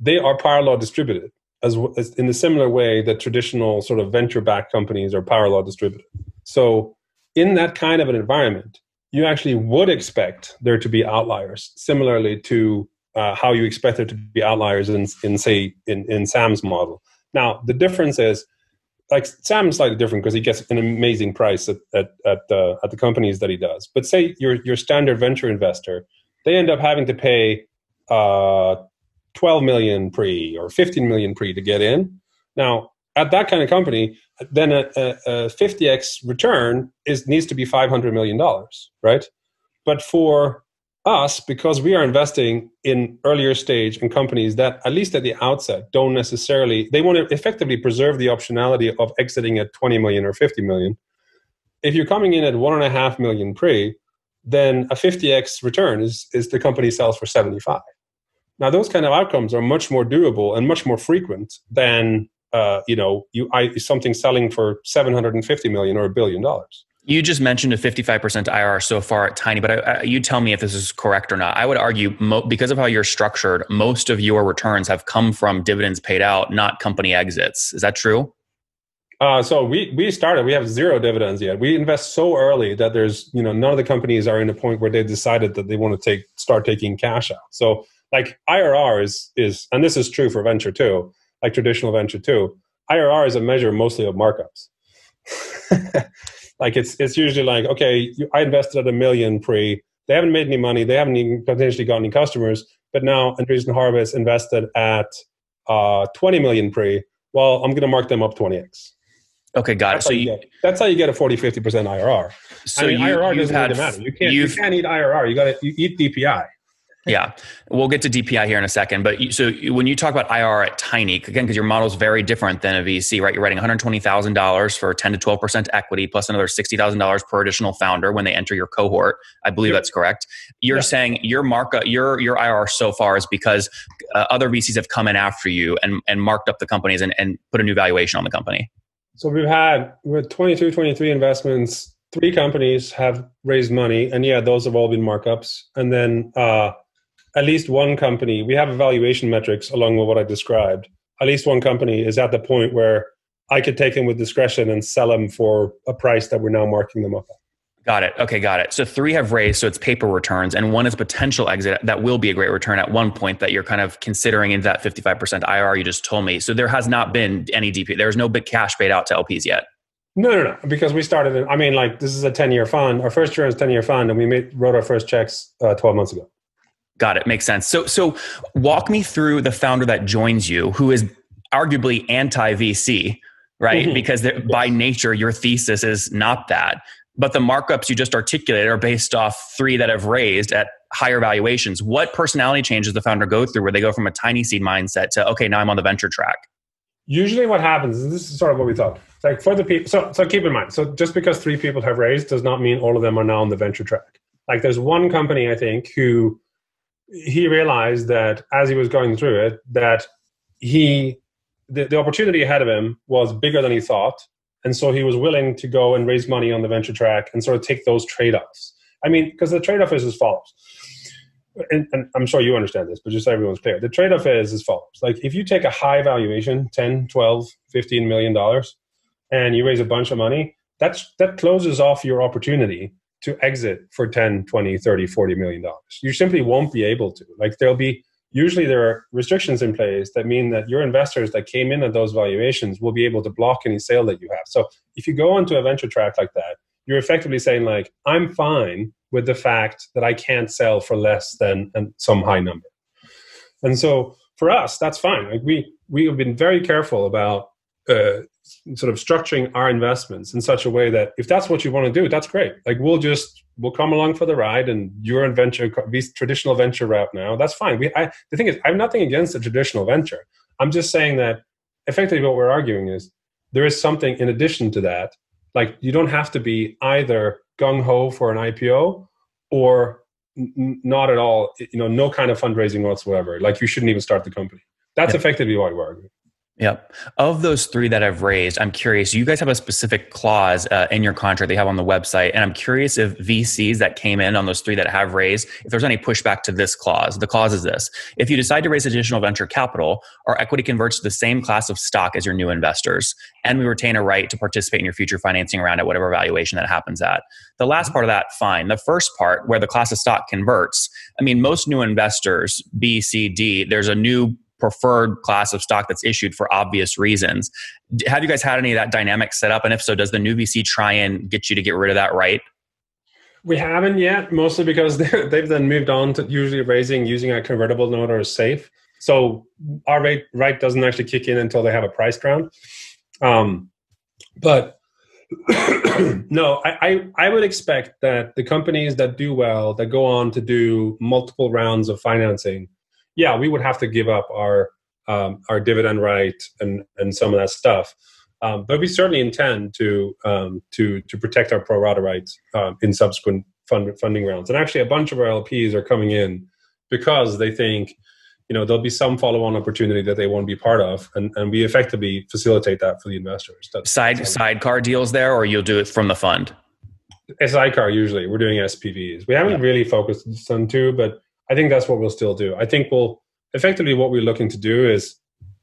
they are parallel distributed as, as in the similar way that traditional sort of venture-backed companies are parallel distributed. So in that kind of an environment, you actually would expect there to be outliers, similarly to uh, how you expect there to be outliers in, in say, in, in Sam's model. Now, the difference is, like Sam's slightly different because he gets an amazing price at at at, uh, at the companies that he does. But say your your standard venture investor, they end up having to pay uh, twelve million pre or fifteen million pre to get in. Now at that kind of company, then a, a, a fifty x return is needs to be five hundred million dollars, right? But for us, because we are investing in earlier stage and companies that, at least at the outset, don't necessarily, they want to effectively preserve the optionality of exiting at twenty million or fifty million. If you're coming in at one and a half million pre, then a fifty x return is, is the company sells for seventy-five. Now, those kind of outcomes are much more doable and much more frequent than, uh, you know, you I, something selling for seven hundred fifty million or a billion dollars. You just mentioned a fifty-five percent I R R so far at Tiny, but I, I, you tell me if this is correct or not. I would argue mo because of how you're structured, most of your returns have come from dividends paid out, not company exits. Is that true? Uh, so we, we started, we have zero dividends yet. We invest so early that there's, you know, none of the companies are in a point where they decided that they want to take, start taking cash out. So like I R R is, is, and this is true for venture too, like traditional venture too, I R R is a measure mostly of markups. Like it's it's usually like, okay, I invested at a million pre. They haven't made any money. They haven't even potentially gotten any customers. But now Andreessen Horowitz invested at uh, twenty million pre. Well, I'm going to mark them up twenty x. Okay, got that's it. So you, you get, that's how you get a forty, fifty percent I R R. So I mean, you, I R R doesn't really matter. You can't, you can't eat I R R. You got to you eat D P I. Yeah, we'll get to D P I here in a second. But you, so when you talk about I R R at Tiny, again, because your model is very different than a V C, right? You're writing one hundred twenty thousand dollars for ten to twelve percent equity plus another sixty thousand dollars per additional founder when they enter your cohort. I believe yeah. that's correct. You're yeah. saying your markup, your your I R R so far is because uh, other V Cs have come in after you and, and marked up the companies and, and put a new valuation on the company. So we've had with twenty-two, twenty-three investments, three companies have raised money. And yeah, those have all been markups. And then... Uh, at least one company, we have evaluation metrics along with what I described. At least one company is at the point where I could take them with discretion and sell them for a price that we're now marking them up at. Got it. Okay, got it. So three have raised, so it's paper returns, and one is potential exit that will be a great return at one point that you're kind of considering in that fifty-five percent I R R you just told me. So there has not been any D P I. There's no big cash paid out to L Ps yet. No, no, no. Because we started it. I mean, like, this is a ten-year fund. Our first year is ten-year fund, and we made, wrote our first checks uh, twelve months ago. Got it. Makes sense. So, so walk me through the founder that joins you, who is arguably anti-V C, right? Mm-hmm. Because yes. by nature, your thesis is not that. But the markups you just articulated are based off three that have raised at higher valuations. What personality changes does the founder go through where they go from a tiny seed mindset to, okay, now I'm on the venture track? Usually what happens, and this is sort of what we thought, like for the people, so, so keep in mind, so just because three people have raised does not mean all of them are now on the venture track. Like there's one company, I think, who he realized that as he was going through it, that he, the, the opportunity ahead of him was bigger than he thought. And so he was willing to go and raise money on the venture track and sort of take those trade-offs. I mean, because the trade-off is as follows. And, and I'm sure you understand this, but just so everyone's clear. The trade-off is as follows. Like if you take a high valuation, ten, twelve, fifteen million dollars, and you raise a bunch of money, that's, that closes off your opportunity to exit for ten, twenty, thirty, forty million dollars. You simply won't be able to. Like there'll be, usually there are restrictions in place that mean that your investors that came in at those valuations will be able to block any sale that you have. So if you go onto a venture track like that, you're effectively saying like, I'm fine with the fact that I can't sell for less than some high number. And so for us, that's fine. Like we, we have been very careful about uh, sort of structuring our investments in such a way that if that's what you want to do, that's great. Like we'll just, we'll come along for the ride and you're in venture, traditional venture route now, that's fine. We, I, the thing is, I have nothing against the traditional venture. I'm just saying that effectively what we're arguing is there is something in addition to that. Like you don't have to be either gung-ho for an I P O or n- not at all, you know, no kind of fundraising whatsoever. Like you shouldn't even start the company. That's yep. effectively what we're arguing. Yep. Of those three that I've raised, I'm curious, you guys have a specific clause uh, in your contract they have on the website. And I'm curious if V Cs that came in on those three that have raised, if there's any pushback to this clause. The clause is this: if you decide to raise additional venture capital, our equity converts to the same class of stock as your new investors, and we retain a right to participate in your future financing round at whatever valuation that happens at. The last part of that, fine. The first part, where the class of stock converts, I mean, most new investors, B, C, D, there's a new preferred class of stock that's issued for obvious reasons. Have you guys had any of that dynamic set up? And if so, does the new V C try and get you to get rid of that right? We haven't yet, mostly because they've then moved on to usually raising using a convertible note or a SAFE. So our rate right doesn't actually kick in until they have a priced round. Um, but no, I, I, I would expect that the companies that do well, that go on to do multiple rounds of financing, yeah, we would have to give up our um, our dividend right and and some of that stuff, um, but we certainly intend to um, to to protect our pro rata rights um, in subsequent fund, funding rounds. And actually, a bunch of our L Ps are coming in because they think, you know, there'll be some follow-on opportunity that they won't be part of, and, and we effectively facilitate that for the investors. That's Side sidecar deals there, or you'll do it from the fund. A sidecar usually. We're doing S P Vs. We haven't yeah. really focused on two, but I think that's what we'll still do. I think we'll effectively what we're looking to do is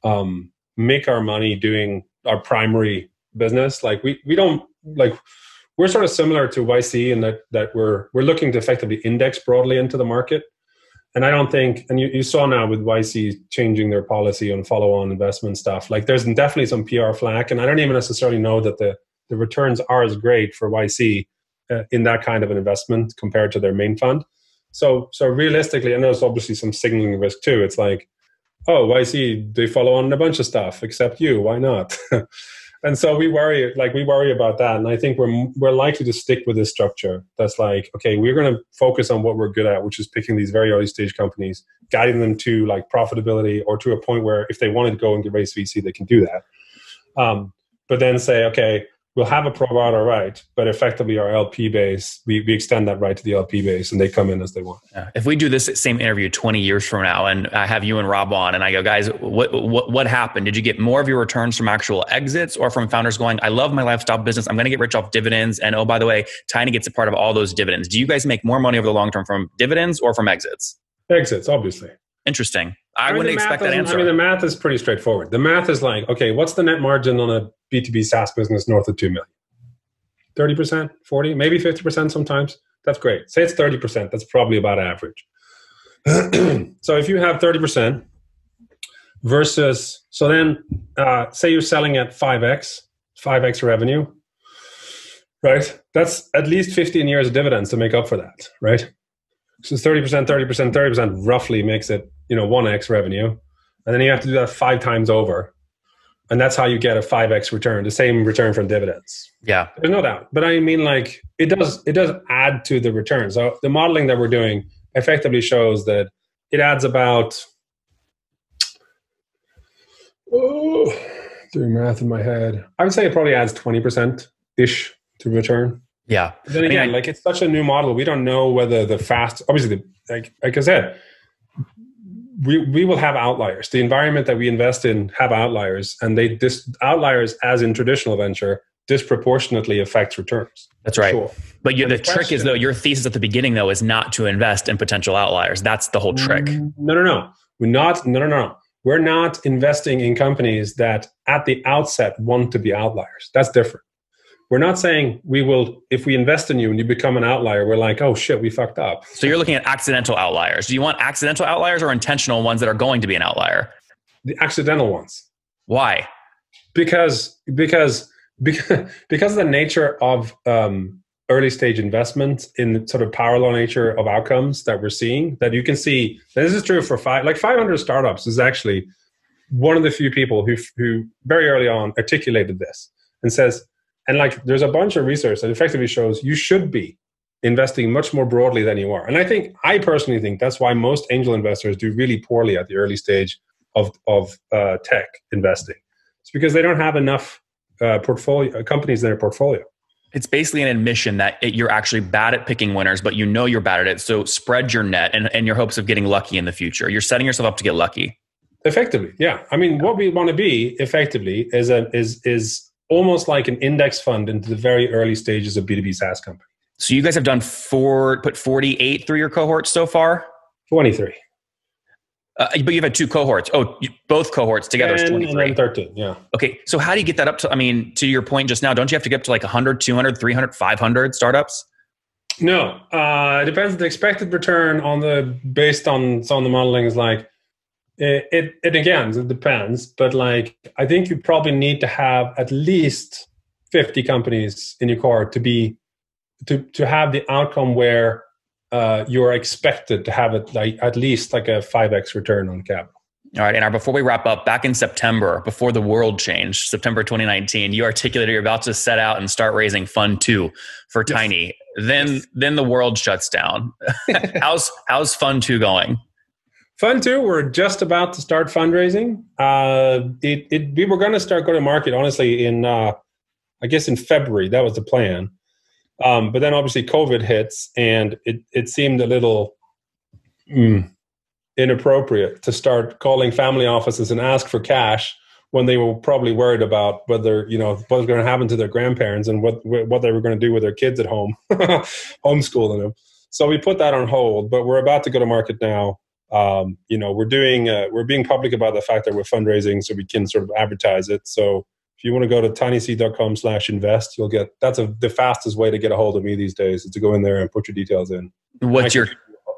um, make our money doing our primary business. Like we we don't like we're sort of similar to Y C in that that we're we're looking to effectively index broadly into the market. And I don't think and you, you saw now with Y C changing their policy on follow-on investment stuff. Like there's definitely some P R flack, and I don't even necessarily know that the the returns are as great for Y C uh, in that kind of an investment compared to their main fund. So so realistically, and there's obviously some signaling risk too. It's like, oh, Y C, they follow on a bunch of stuff except you. Why not? And so we worry, like we worry about that. And I think we're we're likely to stick with this structure. That's like, okay, we're going to focus on what we're good at, which is picking these very early stage companies, guiding them to like profitability or to a point where if they wanted to go and raise V C, they can do that. Um, but then say, okay, we'll have a pro rata right, but effectively our L P base, we, we extend that right to the L P base and they come in as they want. Yeah. If we do this same interview twenty years from now and I have you and Rob on and I go, guys, what, what what happened? Did you get more of your returns from actual exits or from founders going, I love my lifestyle business, I'm going to get rich off dividends. And oh, by the way, Tiny gets a part of all those dividends. Do you guys make more money over the long term from dividends or from exits? Exits, obviously. Interesting. I, I mean, wouldn't expect that answer. I mean, the math is pretty straightforward. The math is like, okay, what's the net margin on a B two B SaaS business north of two million? thirty percent, forty, maybe fifty percent sometimes. That's great. Say it's thirty percent. That's probably about average. So if you have thirty percent versus, so then uh, say you're selling at five X, five X revenue. right? That's at least fifteen years of dividends to make up for that, right? So thirty percent, thirty percent, thirty percent roughly makes it, you know, one X revenue. And then you have to do that five times over. And that's how you get a five X return, the same return from dividends. Yeah. There's no doubt. But I mean, like, it does, it does add to the return. So the modeling that we're doing effectively shows that it adds about, oh, doing math in my head, I would say it probably adds twenty percent-ish to return. Yeah. But then again, I mean, I, like, it's such a new model. We don't know whether the fast, obviously, the, like, like I said, we, we will have outliers. The environment that we invest in have outliers, and they dis, outliers, as in traditional venture, disproportionately affects returns. That's right. Sure. But you, the, the trick is, though, your thesis at the beginning, though, is not to invest in potential outliers. That's the whole trick. No, no, no. We're not, no, no, no. We're not investing in companies that at the outset want to be outliers. That's different. We're not saying we will, if we invest in you and you become an outlier, we're like, oh shit, we fucked up. So you're looking at accidental outliers. Do you want accidental outliers or intentional ones that are going to be an outlier? The accidental ones. Why? Because because because, because of the nature of um, early stage investment in the sort of parallel nature of outcomes that we're seeing, that you can see, and this is true for five, like five hundred startups is actually one of the few people who who very early on articulated this and says, and like, there's a bunch of research that effectively shows you should be investing much more broadly than you are. And I think, I personally think that's why most angel investors do really poorly at the early stage of, of uh, tech investing. It's because they don't have enough uh, portfolio uh, companies in their portfolio. It's basically an admission that it, you're actually bad at picking winners, but you know you're bad at it. So spread your net and, and your hopes of getting lucky in the future. You're setting yourself up to get lucky. Effectively, yeah. I mean, what we want to be effectively is a, is is... almost like an index fund into the very early stages of B two B SaaS company. So you guys have done four, put forty-eight through your cohorts so far? twenty-three. Uh, but you've had two cohorts. Oh, you, both cohorts together is twenty-three. And thirteen, yeah. Okay, so how do you get that up to, I mean, to your point just now, don't you have to get up to like one hundred, two hundred, three hundred, five hundred startups? No, uh, it depends. The expected return on the, based on, on the modeling is like, It, it, it again, it depends, but like, I think you probably need to have at least fifty companies in your cohort to be, to, to have the outcome where uh, you're expected to have it like at least like a five X return on capital. All right, Einar, before we wrap up, back in September, before the world changed, September twenty nineteen, you articulated you're about to set out and start raising Fund two for yes. Tiny. Then, yes. then the world shuts down. how's, how's Fund two going? Fund two, we're just about to start fundraising. Uh, it, it, we were going to start going to market, honestly, in, uh, I guess, in February. That was the plan. Um, but then, obviously, COVID hits, and it, it seemed a little mm, inappropriate to start calling family offices and ask for cash when they were probably worried about whether, you know, what was going to happen to their grandparents and what, what they were going to do with their kids at home, homeschooling them. So we put that on hold, but we're about to go to market now. Um, you know, we're doing, uh, we're being public about the fact that we're fundraising so we can sort of advertise it. So if you want to go to tinyseed.com slash invest, you'll get, that's a, the fastest way to get a hold of me these days is to go in there and put your details in. What's your,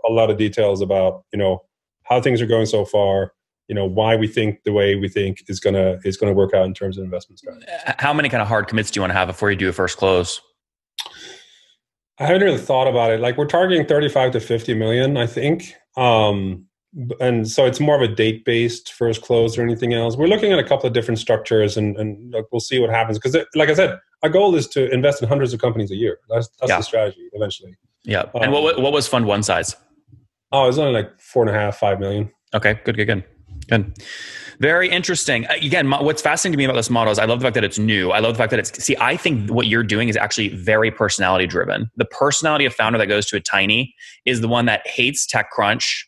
a lot of details about, you know, how things are going so far, you know, why we think the way we think is going to, is going to work out in terms of investment strategy. How many kind of hard commits do you want to have before you do a first close? I haven't really thought about it. Like, we're targeting thirty-five to fifty million, I think. Um, and so it's more of a date-based first close or anything else. We're looking at a couple of different structures, and, and we'll see what happens. Because like I said, our goal is to invest in hundreds of companies a year. That's, that's yeah. the strategy eventually. Yeah. Um, and what what was Fund One size? Oh, it was only like four and a half, five million. Okay. Good, good, good. Good. Very interesting. Again, what's fascinating to me about this model is I love the fact that it's new. I love the fact that it's, see, I think what you're doing is actually very personality driven. The personality of founder that goes to a Tiny is the one that hates TechCrunch,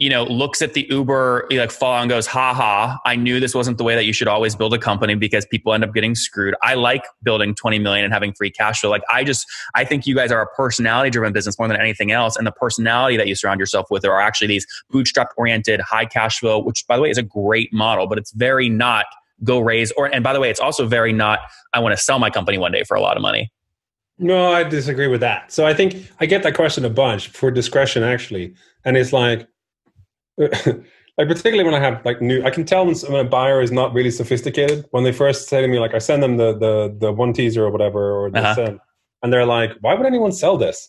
you know, looks at the Uber, like fall and goes, ha ha, I knew this wasn't the way that you should always build a company because people end up getting screwed. I like building twenty million and having free cash flow. Like I just, I think you guys are a personality driven business more than anything else. And the personality that you surround yourself with are actually these bootstrap oriented high cash flow, which by the way is a great model, but it's very not go raise or, and by the way, it's also very not, I want to sell my company one day for a lot of money. No, I disagree with that. So I think I get that question a bunch for discretion actually. And it's like, like particularly when I have like new, I can tell when a buyer is not really sophisticated when they first say to me, like I send them the the the one teaser or whatever, or they uh-huh. send, and they're like, why would anyone sell this?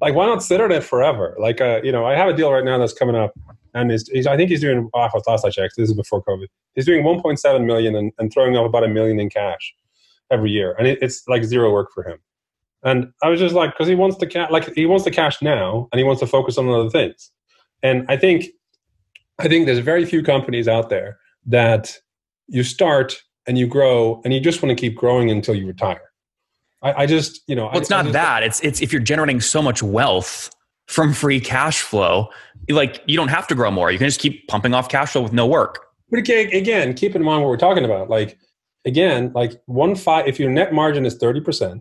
Like, why not sit on it forever? Like, uh, you know, I have a deal right now that's coming up, and he's, he's, I think he's doing, oh, last I checked, this is before COVID, he's doing one point seven million and, and throwing up about a million in cash every year. And it, it's like zero work for him. And I was just like, because he wants the cash, like he wants the cash now, and he wants to focus on other things. And I think, I think there's very few companies out there that you start and you grow, and you just want to keep growing until you retire. I, I just, you know, well, I, it's not I just, that. It's it's if you're generating so much wealth from free cash flow, like you don't have to grow more. You can just keep pumping off cash flow with no work. But again, again, keep in mind what we're talking about. Like again, like one five. If your net margin is thirty percent,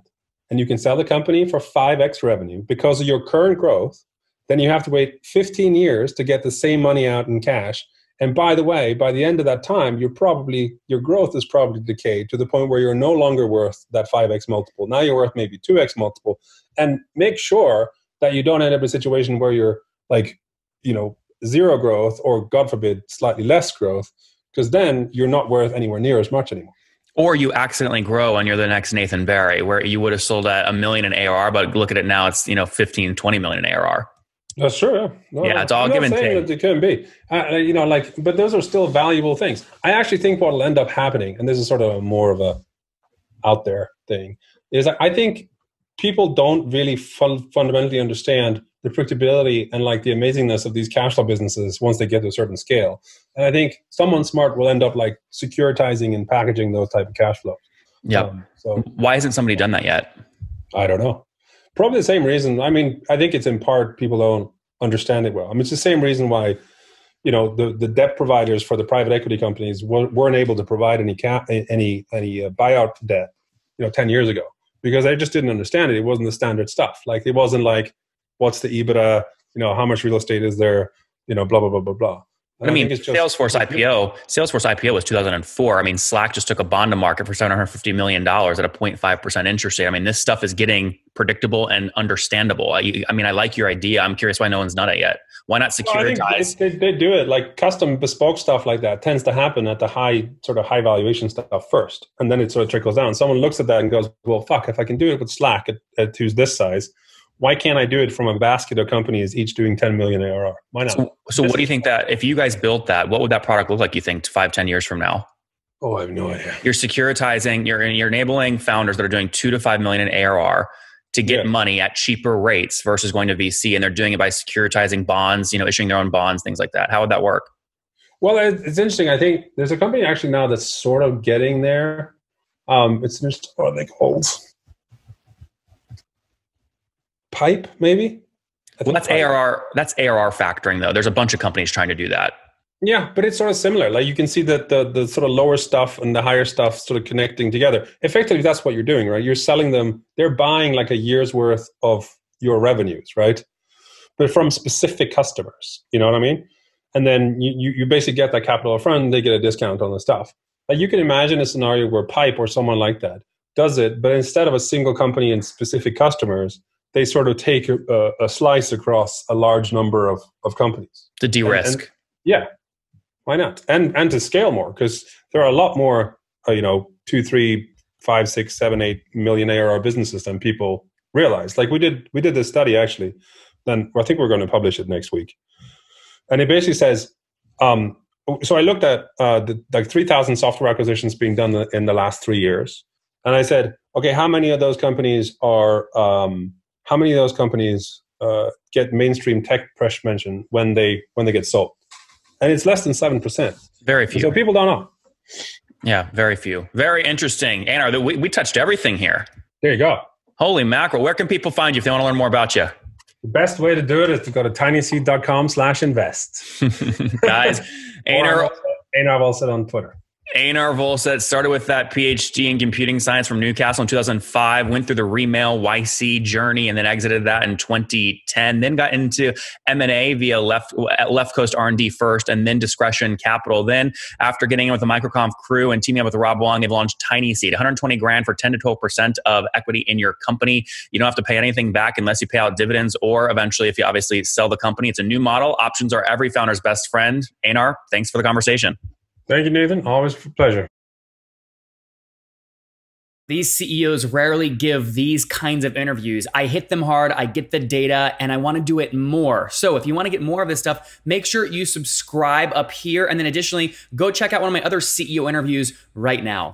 and you can sell the company for five x revenue because of your current growth, then you have to wait fifteen years to get the same money out in cash. And by the way, by the end of that time, you're probably, your growth is probably decayed to the point where you're no longer worth that five x multiple. Now you're worth maybe two x multiple. And make sure that you don't end up in a situation where you're like, you know, zero growth or, God forbid, slightly less growth, because then you're not worth anywhere near as much anymore. Or you accidentally grow and you're the next Nathan Barry, where you would have sold at a million in A R R, but look at it now, it's, you know, fifteen, twenty million in A R R. That's true. Yeah, no, yeah it's all given take. It couldn't be, uh, you know, like, but those are still valuable things. I actually think what will end up happening, and this is sort of a more of a out there thing, is I think people don't really fun, fundamentally understand the predictability and like the amazingness of these cash flow businesses once they get to a certain scale. And I think someone smart will end up like securitizing and packaging those type of cash flows. Yeah. Um, so why hasn't somebody done that yet? I don't know. Probably the same reason. I mean, I think it's in part people don't understand it well. I mean, it's the same reason why, you know, the, the debt providers for the private equity companies weren't able to provide any cap, any any buyout debt, you know, ten years ago, because they just didn't understand it. It wasn't the standard stuff. Like, it wasn't like, what's the EBITDA? You know, how much real estate is there? You know, blah blah blah blah blah. I mean, I Salesforce just, I P O. Salesforce I P O was two thousand four. I mean, Slack just took a bond to market for seven hundred fifty million dollars at a zero point five percent interest rate. I mean, this stuff is getting predictable and understandable. I, I mean, I like your idea. I'm curious why no one's done it yet. Why not securitize? Well, I think they, they, they do it. Like, custom bespoke stuff like that tends to happen at the high, sort of high valuation stuff first. And then it sort of trickles down. Someone looks at that and goes, well, fuck, if I can do it with Slack at, at who's this size, why can't I do it from a basket of companies each doing ten million A R R? Why not? So, so what do you think that, if you guys built that, what would that product look like, you think, five, ten years from now? Oh, I have no idea. You're securitizing, you're, you're enabling founders that are doing two to five million in A R R to get yeah. money at cheaper rates versus going to V C, and they're doing it by securitizing bonds, you know, issuing their own bonds, things like that. How would that work? Well, it's interesting. I think there's a company actually now that's sort of getting there. Um, it's just, oh, they called Pipe, maybe? Well, that's Pipe. A R R. That's A R R factoring, though. There's a bunch of companies trying to do that. Yeah, but it's sort of similar. Like, you can see that the, the sort of lower stuff and the higher stuff sort of connecting together. Effectively, that's what you're doing, right? You're selling them. They're buying like a year's worth of your revenues, right? But from specific customers, you know what I mean? And then you, you, you basically get that capital upfront. They get a discount on the stuff. Like, you can imagine a scenario where Pipe or someone like that does it, but instead of a single company and specific customers, they sort of take a, a slice across a large number of, of companies. To de-risk. And, and, yeah, why not? And and to scale more, because there are a lot more, uh, you know, two, three, five, six, seven, eight million A R R businesses than people realize. Like, we did we did this study, actually, and I think we're going to publish it next week. And it basically says, um, so I looked at uh, the, like three thousand software acquisitions being done in the last three years. And I said, okay, how many of those companies are... Um, How many of those companies uh, get mainstream tech press mention when they when they get sold? And it's less than seven percent. Very few. So people don't know. Yeah, very few. Very interesting. Einar, we we touched everything here. There you go. Holy mackerel! Where can people find you if they want to learn more about you? The best way to do it is to go to tinyseed dot com slash invest. Guys, Einar Einar Volset on Twitter. Einar Volset started with that P H D in computing science from Newcastle in two thousand five, went through the Remail Y C journey, and then exited that in twenty ten, then got into M and A via Left, Left Coast R and D first, and then Discretion Capital. Then, after getting in with the MicroConf crew and teaming up with Rob Walling, they've launched TinySeed, one hundred twenty grand for ten to twelve percent of equity in your company. You don't have to pay anything back unless you pay out dividends, or eventually if you obviously sell the company. It's a new model. Options are every founder's best friend. Einar, thanks for the conversation. Thank you, Nathan. Always a pleasure. These C E Os rarely give these kinds of interviews. I hit them hard, I get the data, and I wanna do it more. So if you wanna get more of this stuff, make sure you subscribe up here. And then additionally, go check out one of my other C E O interviews right now.